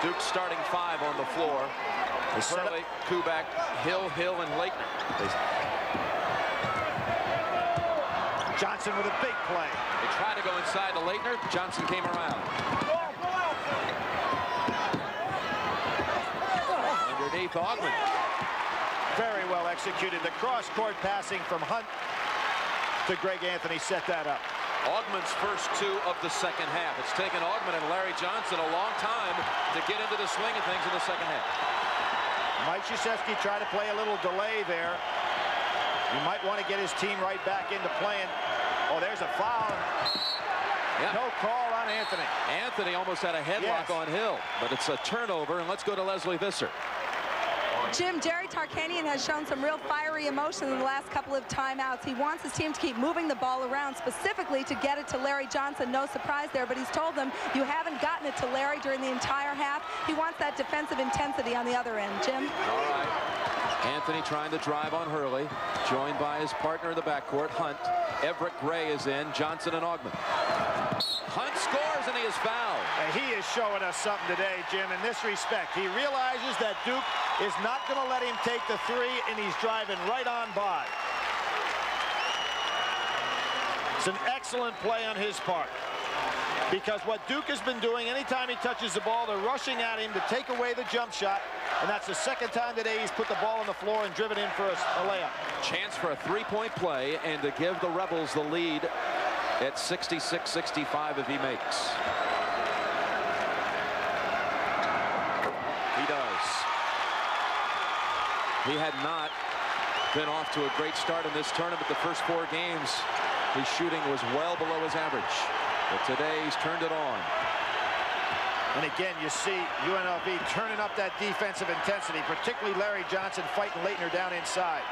Duke starting five on the floor. Hurley, Koubek, Hill, Hill, and Laettner. Johnson with a big play. They tried to go inside to Laettner. Johnson came around. Underneath Augmon. Very well executed. The cross-court passing from Hunt to Greg Anthony set that up. Augmon's first two of the second half. It's taken Augmon and Larry Johnson a long time to get into the swing of things in the second half. Mike Krzyzewski tried to play a little delay there. He might want to get his team right back into playing. Oh, there's a foul. Yep. No call on Anthony. Anthony almost had a headlock yes. on Hill, but it's a turnover, and let's go to Leslie Visser. Jim, Jerry Tarkanian has shown some real fiery emotion in the last couple of timeouts. He wants his team to keep moving the ball around, specifically to get it to Larry Johnson. No surprise there, but he's told them, you haven't gotten it to Larry during the entire half. He wants that defensive intensity on the other end, Jim. All right. Anthony trying to drive on Hurley, joined by his partner in the backcourt, Hunt. Everett Gray is in, Johnson and Augmon. Hunt scores, and he is fouled. And he is showing us something today, Jim, in this respect. He realizes that Duke is not going to let him take the three, and he's driving right on by. It's an excellent play on his part, because what Duke has been doing, anytime he touches the ball, they're rushing at him to take away the jump shot, and that's the second time today he's put the ball on the floor and driven in for a, a layup. Chance for a three-point play, and to give the Rebels the lead at sixty-six sixty-five if he makes. He does. He had not been off to a great start in this tournament. The first four games, his shooting was well below his average. But today, he's turned it on. And again, you see U N L V turning up that defensive intensity, particularly Larry Johnson fighting Laettner down inside.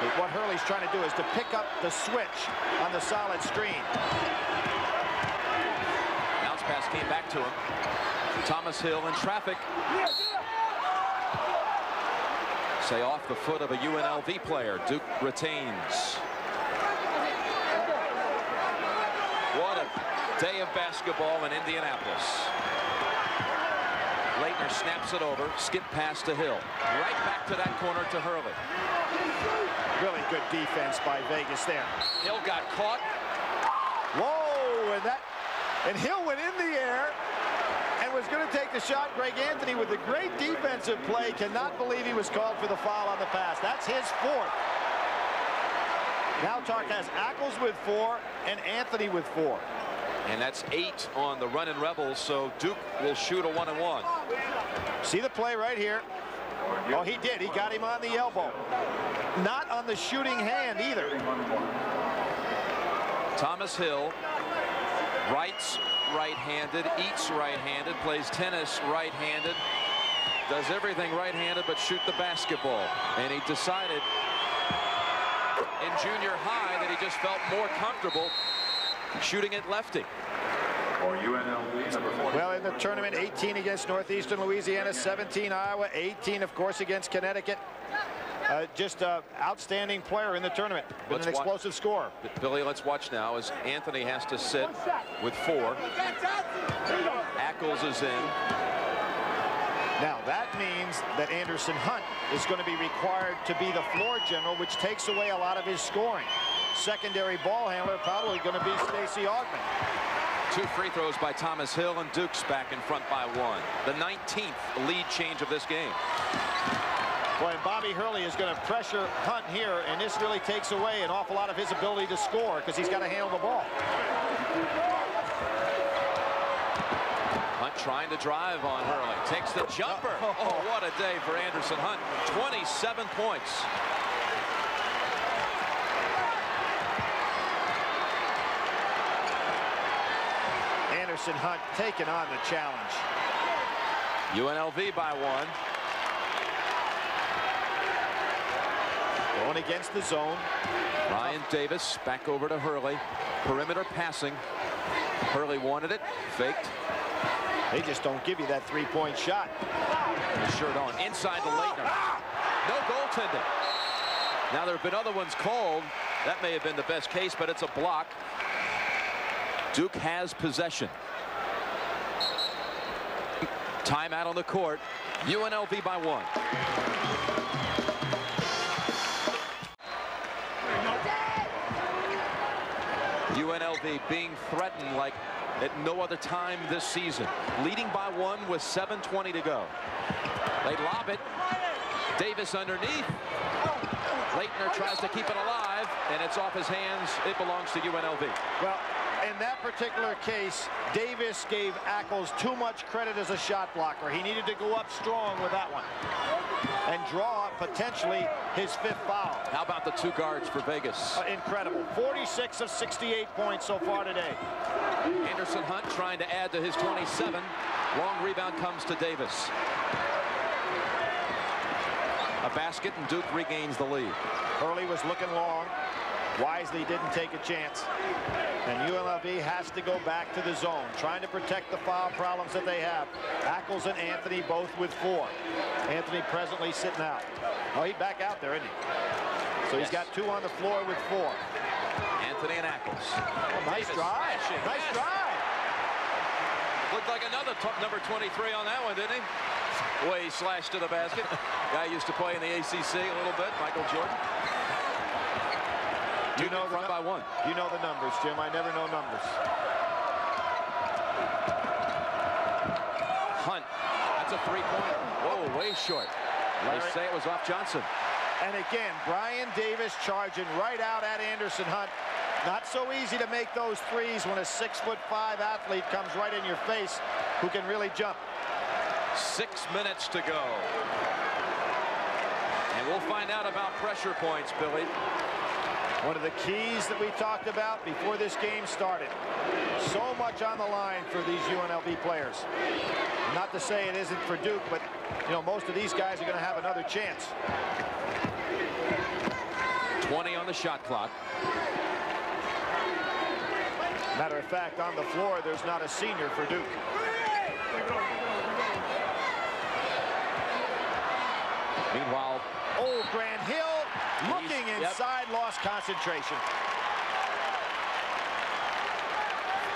They what Hurley's trying to do is to pick up the switch on the solid screen. Bounce pass came back to him. Thomas Hill in traffic. Say off the foot of a U N L V player. Duke retains. What a day of basketball in Indianapolis. Laettner snaps it over, skip pass to Hill. Right back to that corner to Hurley. Really good defense by Vegas there. Hill got caught. Whoa, and that, and Hill went in the air and was going to take the shot. Greg Anthony, with the great defensive play, cannot believe he was called for the foul on the pass. That's his fourth. Now Tark has Ackles with four and Anthony with four. And that's eight on the running Rebels, so Duke will shoot a one and one. See the play right here. Oh, he did. He got him on the elbow. Not on the shooting hand either. Thomas Hill writes right-handed, eats right-handed, plays tennis right-handed, does everything right-handed but shoot the basketball. And he decided in junior high that he just felt more comfortable shooting at lefty. Well, in the tournament, eighteen against Northeastern Louisiana, seventeen Iowa, eighteen, of course, against Connecticut. Uh, just an outstanding player in the tournament, with an explosive watch. score. But Billy, let's watch now as Anthony has to sit with four. Ackles is in. Now, that means that Anderson Hunt is going to be required to be the floor general, which takes away a lot of his scoring. Secondary ball handler probably going to be Stacey Augmon. Two free throws by Thomas Hill, and Duke's back in front by one. The nineteenth lead change of this game. Boy, and Bobby Hurley is going to pressure Hunt here, and this really takes away an awful lot of his ability to score because he's got to handle the ball. Hunt trying to drive on Hurley. Takes the jumper. Oh, what a day for Anderson Hunt. twenty-seven points. Anderson Hunt taking on the challenge. U N L V by one. Going against the zone. Brian Davis back over to Hurley. Perimeter passing. Hurley wanted it. Faked. They just don't give you that three-point shot. They sure don't. Inside to Laettner. No goaltending. Now, there have been other ones called. That may have been the best case, but it's a block. Duke has possession. Timeout on the court. U N L V by one. U N L V being threatened like at no other time this season. Leading by one with seven twenty to go. They lob it. Davis underneath. Laettner tries to keep it alive, and it's off his hands. It belongs to U N L V. Well, in that particular case, Davis gave Ackles too much credit as a shot blocker. He needed to go up strong with that one and draw potentially his fifth foul. How about the two guards for Vegas? Uh, incredible. forty-six of sixty-eight points so far today. Anderson Hunt trying to add to his twenty-seven. Long rebound comes to Davis. A basket, and Duke regains the lead. Hurley was looking long. Wisely didn't take a chance. And U N L V has to go back to the zone, trying to protect the foul problems that they have. Ackles and Anthony both with four. Anthony presently sitting out. Oh, he's back out there, isn't he? So yes. He's got two on the floor with four. Anthony and Ackles. Oh, nice Davis drive. Smashing. Nice yes. drive. Looked like another top number twenty-three on that one, didn't he? The way he slashed to the basket. Guy used to play in the A C C a little bit, Michael Jordan. You know the by one. You know the numbers, Jim. I never know numbers. Hunt. That's a three-pointer. Whoa, way short. Larry. They say it was off Johnson. And again, Brian Davis charging right out at Anderson Hunt. Not so easy to make those threes when a six-foot-five athlete comes right in your face who can really jump. Six minutes to go. And we'll find out about pressure points, Billy. One of the keys that we talked about before this game started. So much on the line for these U N L V players. Not to say it isn't for Duke, but you know, most of these guys are going to have another chance. twenty on the shot clock. Matter of fact, on the floor, there's not a senior for Duke. Meanwhile, old Grant Hill looking inside, yep. Lost concentration.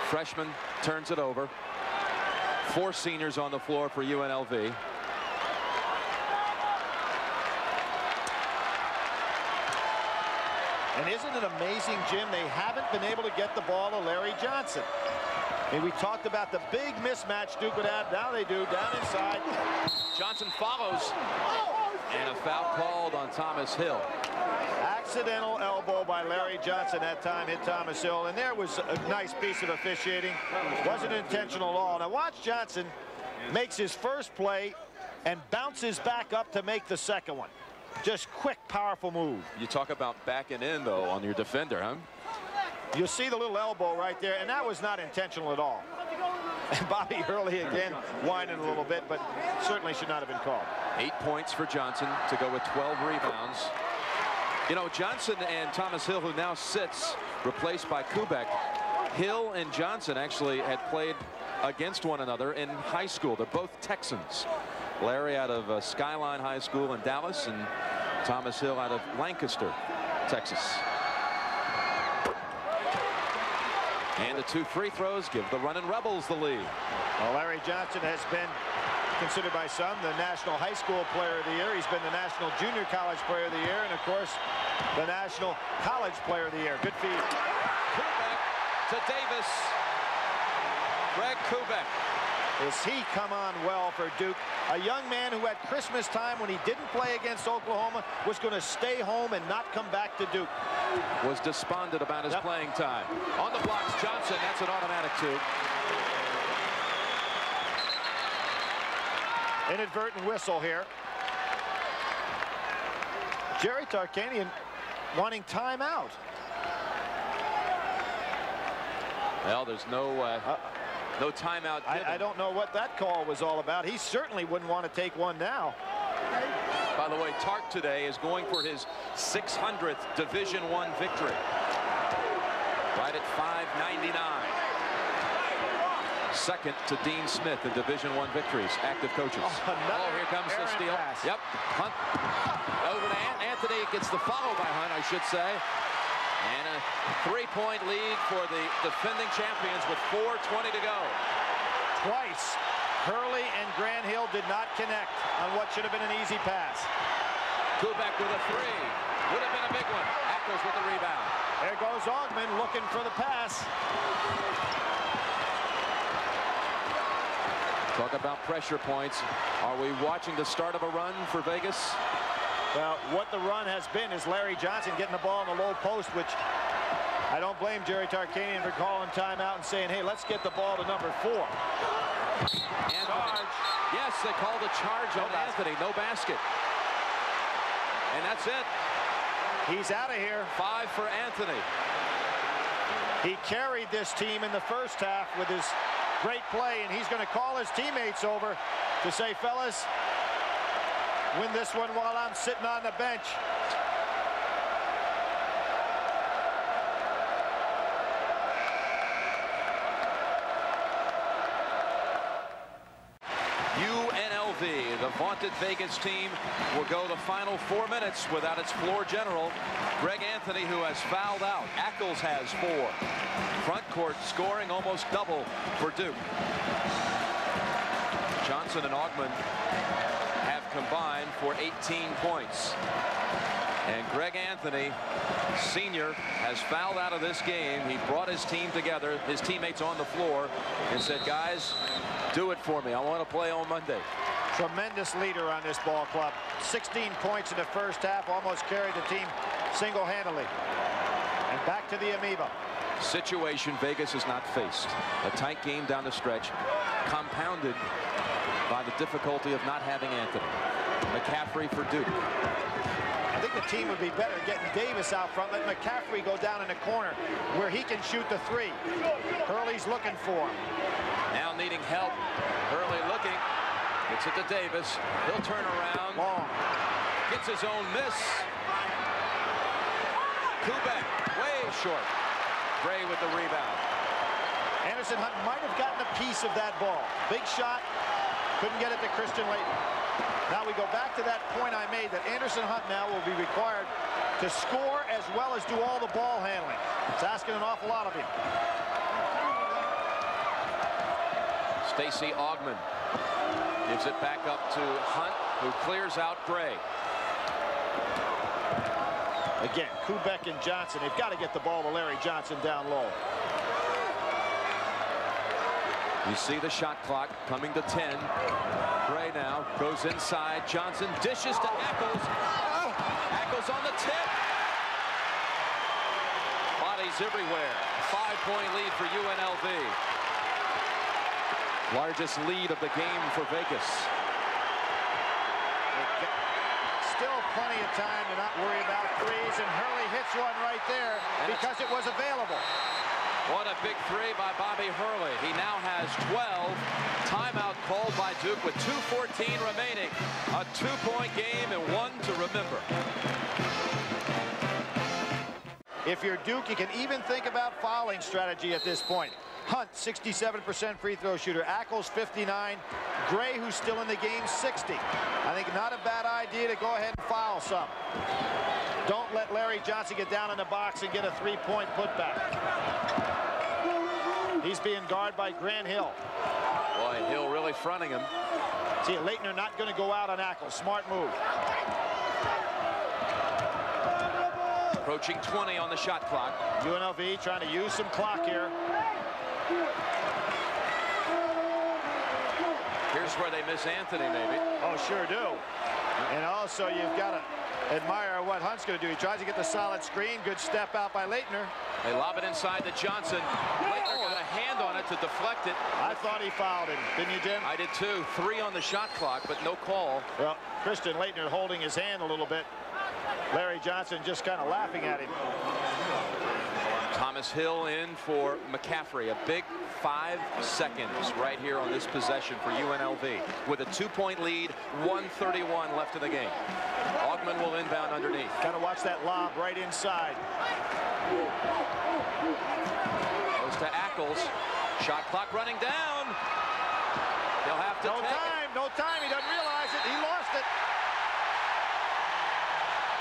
Freshman turns it over. Four seniors on the floor for U N L V. And isn't it amazing, Jim, they haven't been able to get the ball to Larry Johnson. I mean, we talked about the big mismatch Duke would have. Now they do, down inside. Johnson follows. And a foul called on Thomas Hill. Accidental elbow by Larry Johnson that time, hit Thomas Hill. And there was a nice piece of officiating. Wasn't intentional at all. Now watch, Johnson makes his first play and bounces back up to make the second one. Just quick, powerful move. You talk about backing in, though, on your defender, huh? You see the little elbow right there, and that was not intentional at all. And Bobby Hurley again whining a little bit, but certainly should not have been called. Eight points for Johnson to go with twelve rebounds. You know, Johnson and Thomas Hill, who now sits, replaced by Koubek. Hill and Johnson actually had played against one another in high school. They're both Texans. Larry out of uh, Skyline High School in Dallas, and Thomas Hill out of Lancaster, Texas. And the two free throws give the Runnin' Rebels the lead. Well, Larry Johnson has been considered by some the National High School Player of the Year. He's been the National Junior College Player of the Year, and of course, the National College Player of the Year. Good feed. Koubek to Davis. Greg Koubek. Is he come on well for Duke? A young man who at Christmas time, when he didn't play against Oklahoma, was going to stay home and not come back to Duke. Was despondent about his yep. playing time. On the blocks, Johnson. That's an automatic two. Inadvertent whistle here. Jerry Tarkanian wanting timeout. Well, there's no. Uh, uh No timeout given. I, I don't know what that call was all about. He certainly wouldn't want to take one now. By the way, Tark today is going for his six hundredth Division One victory. Right at five ninety-nine. Second to Dean Smith in Division One victories. Active coaches. Oh, oh here comes the steal. Pass. Yep. Hunt over to Anthony. Gets the follow by Hunt, I should say. And a three-point lead for the defending champions with four twenty to go. Twice, Hurley and Grant Hill did not connect on what should have been an easy pass. Koubek with a three. Would have been a big one. Ackles with the rebound. There goes Augmon looking for the pass. Talk about pressure points. Are we watching the start of a run for Vegas? Well, what the run has been is Larry Johnson getting the ball in the low post, which I don't blame Jerry Tarkanian for calling timeout and saying, hey, let's get the ball to number four. And charge. Yes, they called a charge on Anthony. No basket. And that's it. He's out of here. Five for Anthony. He carried this team in the first half with his great play, and he's going to call his teammates over to say, fellas, win this one while I'm sitting on the bench. U N L V, the vaunted Vegas team, will go the final four minutes without its floor general, Greg Anthony, who has fouled out. Ackles has four. Front court scoring almost double for Duke. Johnson and Augmon have combined for eighteen points. And Greg Anthony, senior, has fouled out of this game. He brought his team together, his teammates on the floor, and said, guys, do it for me. I want to play on Monday. Tremendous leader on this ball club. sixteen points in the first half, almost carried the team single-handedly. And back to the amoeba. Situation Vegas has not faced. A tight game down the stretch, compounded by the difficulty of not having Anthony. McCaffrey for Duke. I think the team would be better getting Davis out front, let McCaffrey go down in the corner where he can shoot the three. Hurley's looking for him. Now needing help. Hurley looking. Gets it to Davis. He'll turn around. Long. Gets his own miss. Koubek way short. Gray with the rebound. Anderson Hunt might have gotten a piece of that ball. Big shot. Couldn't get it to Christian Laettner. Now we go back to that point I made that Anderson Hunt now will be required to score as well as do all the ball handling. It's asking an awful lot of him. Stacey Augmon gives it back up to Hunt, who clears out Gray. Again, Koubek and Johnson, they've got to get the ball to Larry Johnson down low. You see the shot clock coming to ten. Gray now goes inside. Johnson dishes to Ackles. Ackles on the tip. Bodies everywhere. Five-point lead for U N L V. Largest lead of the game for Vegas. Still plenty of time to not worry about threes, and Hurley hits one right there because it was available. What a big three by Bobby Hurley. He now has twelve. Timeout called by Duke with two fourteen remaining. A two-point game and one to remember. If you're Duke, you can even think about fouling strategy at this point. Hunt, sixty-seven percent free throw shooter. Ackles, fifty-nine. Gray, who's still in the game, sixty. I think not a bad idea to go ahead and foul some. Don't let Larry Johnson get down in the box and get a three-point putback. He's being guarded by Grant Hill. Boy, Hill really fronting him. See, Laettner not going to go out on Ackles. Smart move. Approaching twenty on the shot clock. U N L V trying to use some clock here. Here's where they miss Anthony, maybe. Oh, sure do. And also, you've got to admire what Hunt's going to do. He tries to get the solid screen. Good step out by Laettner. They lob it inside to Johnson. Laettner got a hand on it to deflect it. I thought he fouled him. Didn't you, Jim? I did, too. Three on the shot clock, but no call. Well, Christian Laettner holding his hand a little bit. Larry Johnson just kind of laughing at him. Thomas Hill in for McCaffrey. A big five seconds right here on this possession for U N L V. With a two-point lead, one thirty-one left in the game. Augmon will inbound underneath. Got to watch that lob right inside. Goes to Ackles. Shot clock running down. They'll have to. No time, no time. He doesn't realize it. He lost it.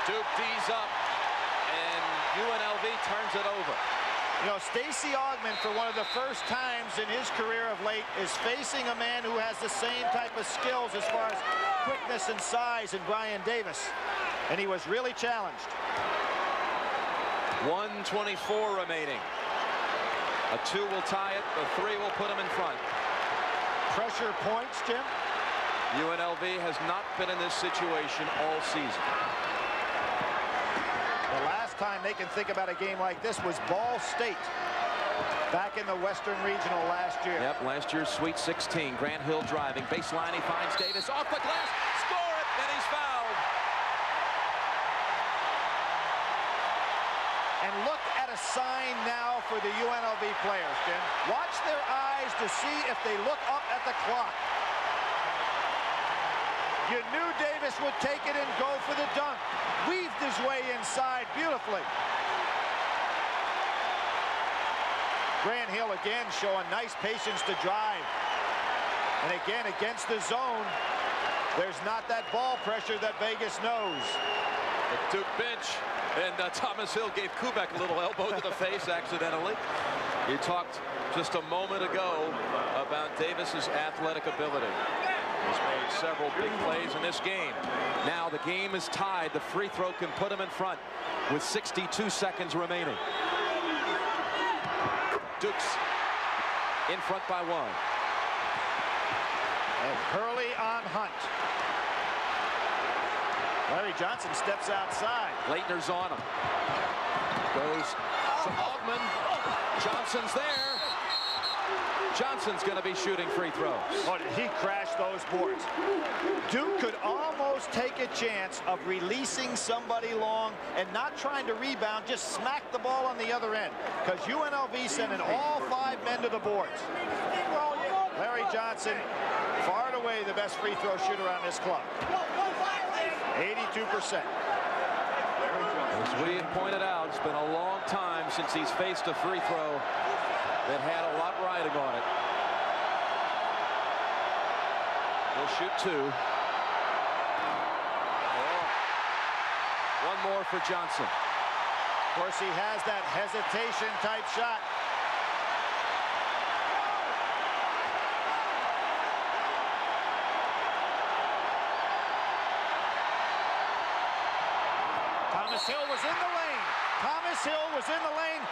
Duke D's up, and U N L V turns it over. You know, Stacey Augmon, for one of the first times in his career of late, is facing a man who has the same type of skills as far as quickness and size in Brian Davis. And he was really challenged. one twenty-four remaining. A two will tie it. The three will put him in front. Pressure points, Jim. U N L V has not been in this situation all season. The last time they can think about a game like this was Ball State back in the Western Regional last year. Yep, last year's Sweet sixteen. Grant Hill driving. Baseline, he finds Davis. Off the glass. Score it, and he's fouled. And look at a sign now for the U N L V players, Jim. Watch their eyes to see if they look up at the clock. You knew Davis would take it and go for the dunk. Weaved his way inside beautifully. Grant Hill again showing nice patience to drive. And again, against the zone, there's not that ball pressure that Vegas knows. The Duke bench, and uh, Thomas Hill gave Koubek a little elbow to the face accidentally. You talked just a moment ago about Davis's athletic ability. He's made several big plays in this game. Now the game is tied. The free throw can put him in front with sixty-two seconds remaining. Duke's in front by one. And Hurley on Hunt. Larry Johnson steps outside. Laettner's on him. Goes from Augmon. Johnson's there. Johnson's going to be shooting free throws. Oh, did he crash those boards? Duke could almost take a chance of releasing somebody long and not trying to rebound, just smack the ball on the other end, because U N L V sending all five men to the boards. Larry Johnson, far and away the best free throw shooter on this club. eighty-two percent. As we had pointed out, it's been a long time since he's faced a free throw that had a lot riding on it. He'll shoot two. One more for Johnson. Of course, he has that hesitation type shot. Thomas Hill was in the lane. Thomas Hill was in the lane,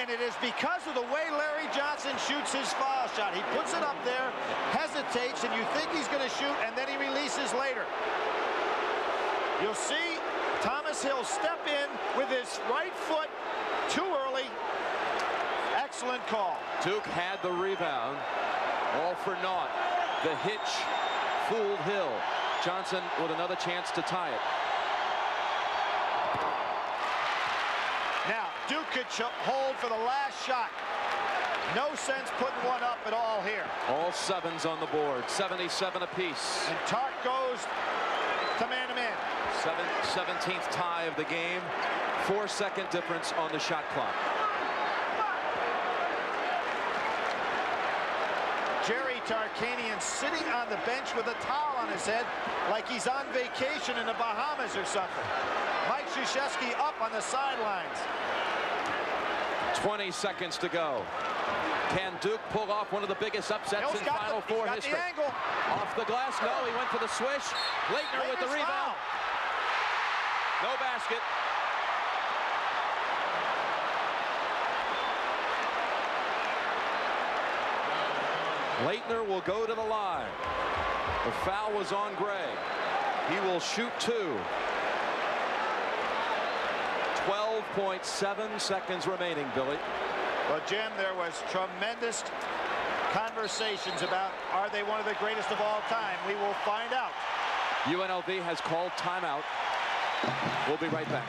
and it is because of the way Larry Johnson shoots his foul shot. He puts it up there, hesitates, and you think he's going to shoot, and then he releases later. You'll see Thomas Hill step in with his right foot too early. Excellent call. Duke had the rebound. All for naught. The hitch fooled Hill. Johnson with another chance to tie it. Now, Duke could hold for the last shot. No sense putting one up at all here. All sevens on the board, seventy-seven apiece. And Tark goes to man-to-man. seventeenth tie of the game. Four-second difference on the shot clock. Jerry Tarkanian sitting on the bench with a towel on his head like he's on vacation in the Bahamas or something. Mike Krzyzewski up on the sidelines. twenty seconds to go. Can Duke pull off one of the biggest upsets Hill's in Final the, Four history? The off the glass, no, he went for the swish. Laettner with the rebound. Foul. No basket. Laettner will go to the line. The foul was on Gray. He will shoot two. twelve point seven seconds remaining, Billy. Well, Jim, there was tremendous conversations about, are they one of the greatest of all time? We will find out. U N L V has called timeout. We'll be right back.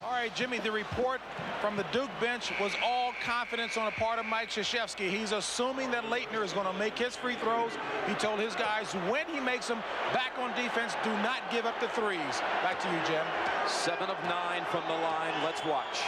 All right, Jimmy, the report from the Duke bench was all confidence on the part of Mike Krzyzewski. He's assuming that Laettner is going to make his free throws. He told his guys when he makes them, back on defense, do not give up the threes. Back to you, Jim. Seven of nine from the line. Let's watch.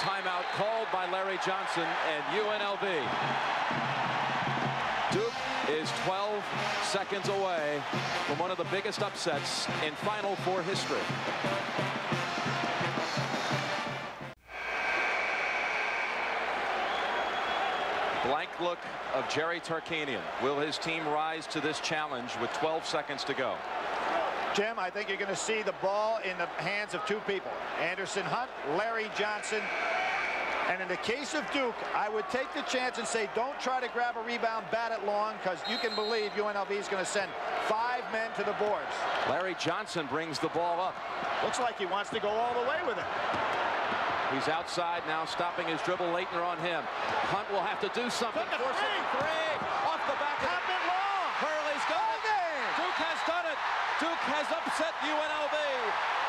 Timeout called by Larry Johnson and U N L V. Duke is twelve seconds away from one of the biggest upsets in Final Four history. Blank look of Jerry Tarkanian. Will his team rise to this challenge with twelve seconds to go? Jim, I think you're going to see the ball in the hands of two people. Anderson Hunt, Larry Johnson. And in the case of Duke, I would take the chance and say, don't try to grab a rebound, bat it long, because you can believe U N L V is going to send five men to the boards. Larry Johnson brings the ball up. Looks like he wants to go all the way with it. He's outside now, stopping his dribble. Laettner on him. Hunt will have to do something. Forcing three. three off the back of it. it long. Hurley's got it. Duke has done it. Duke has upset U N L V.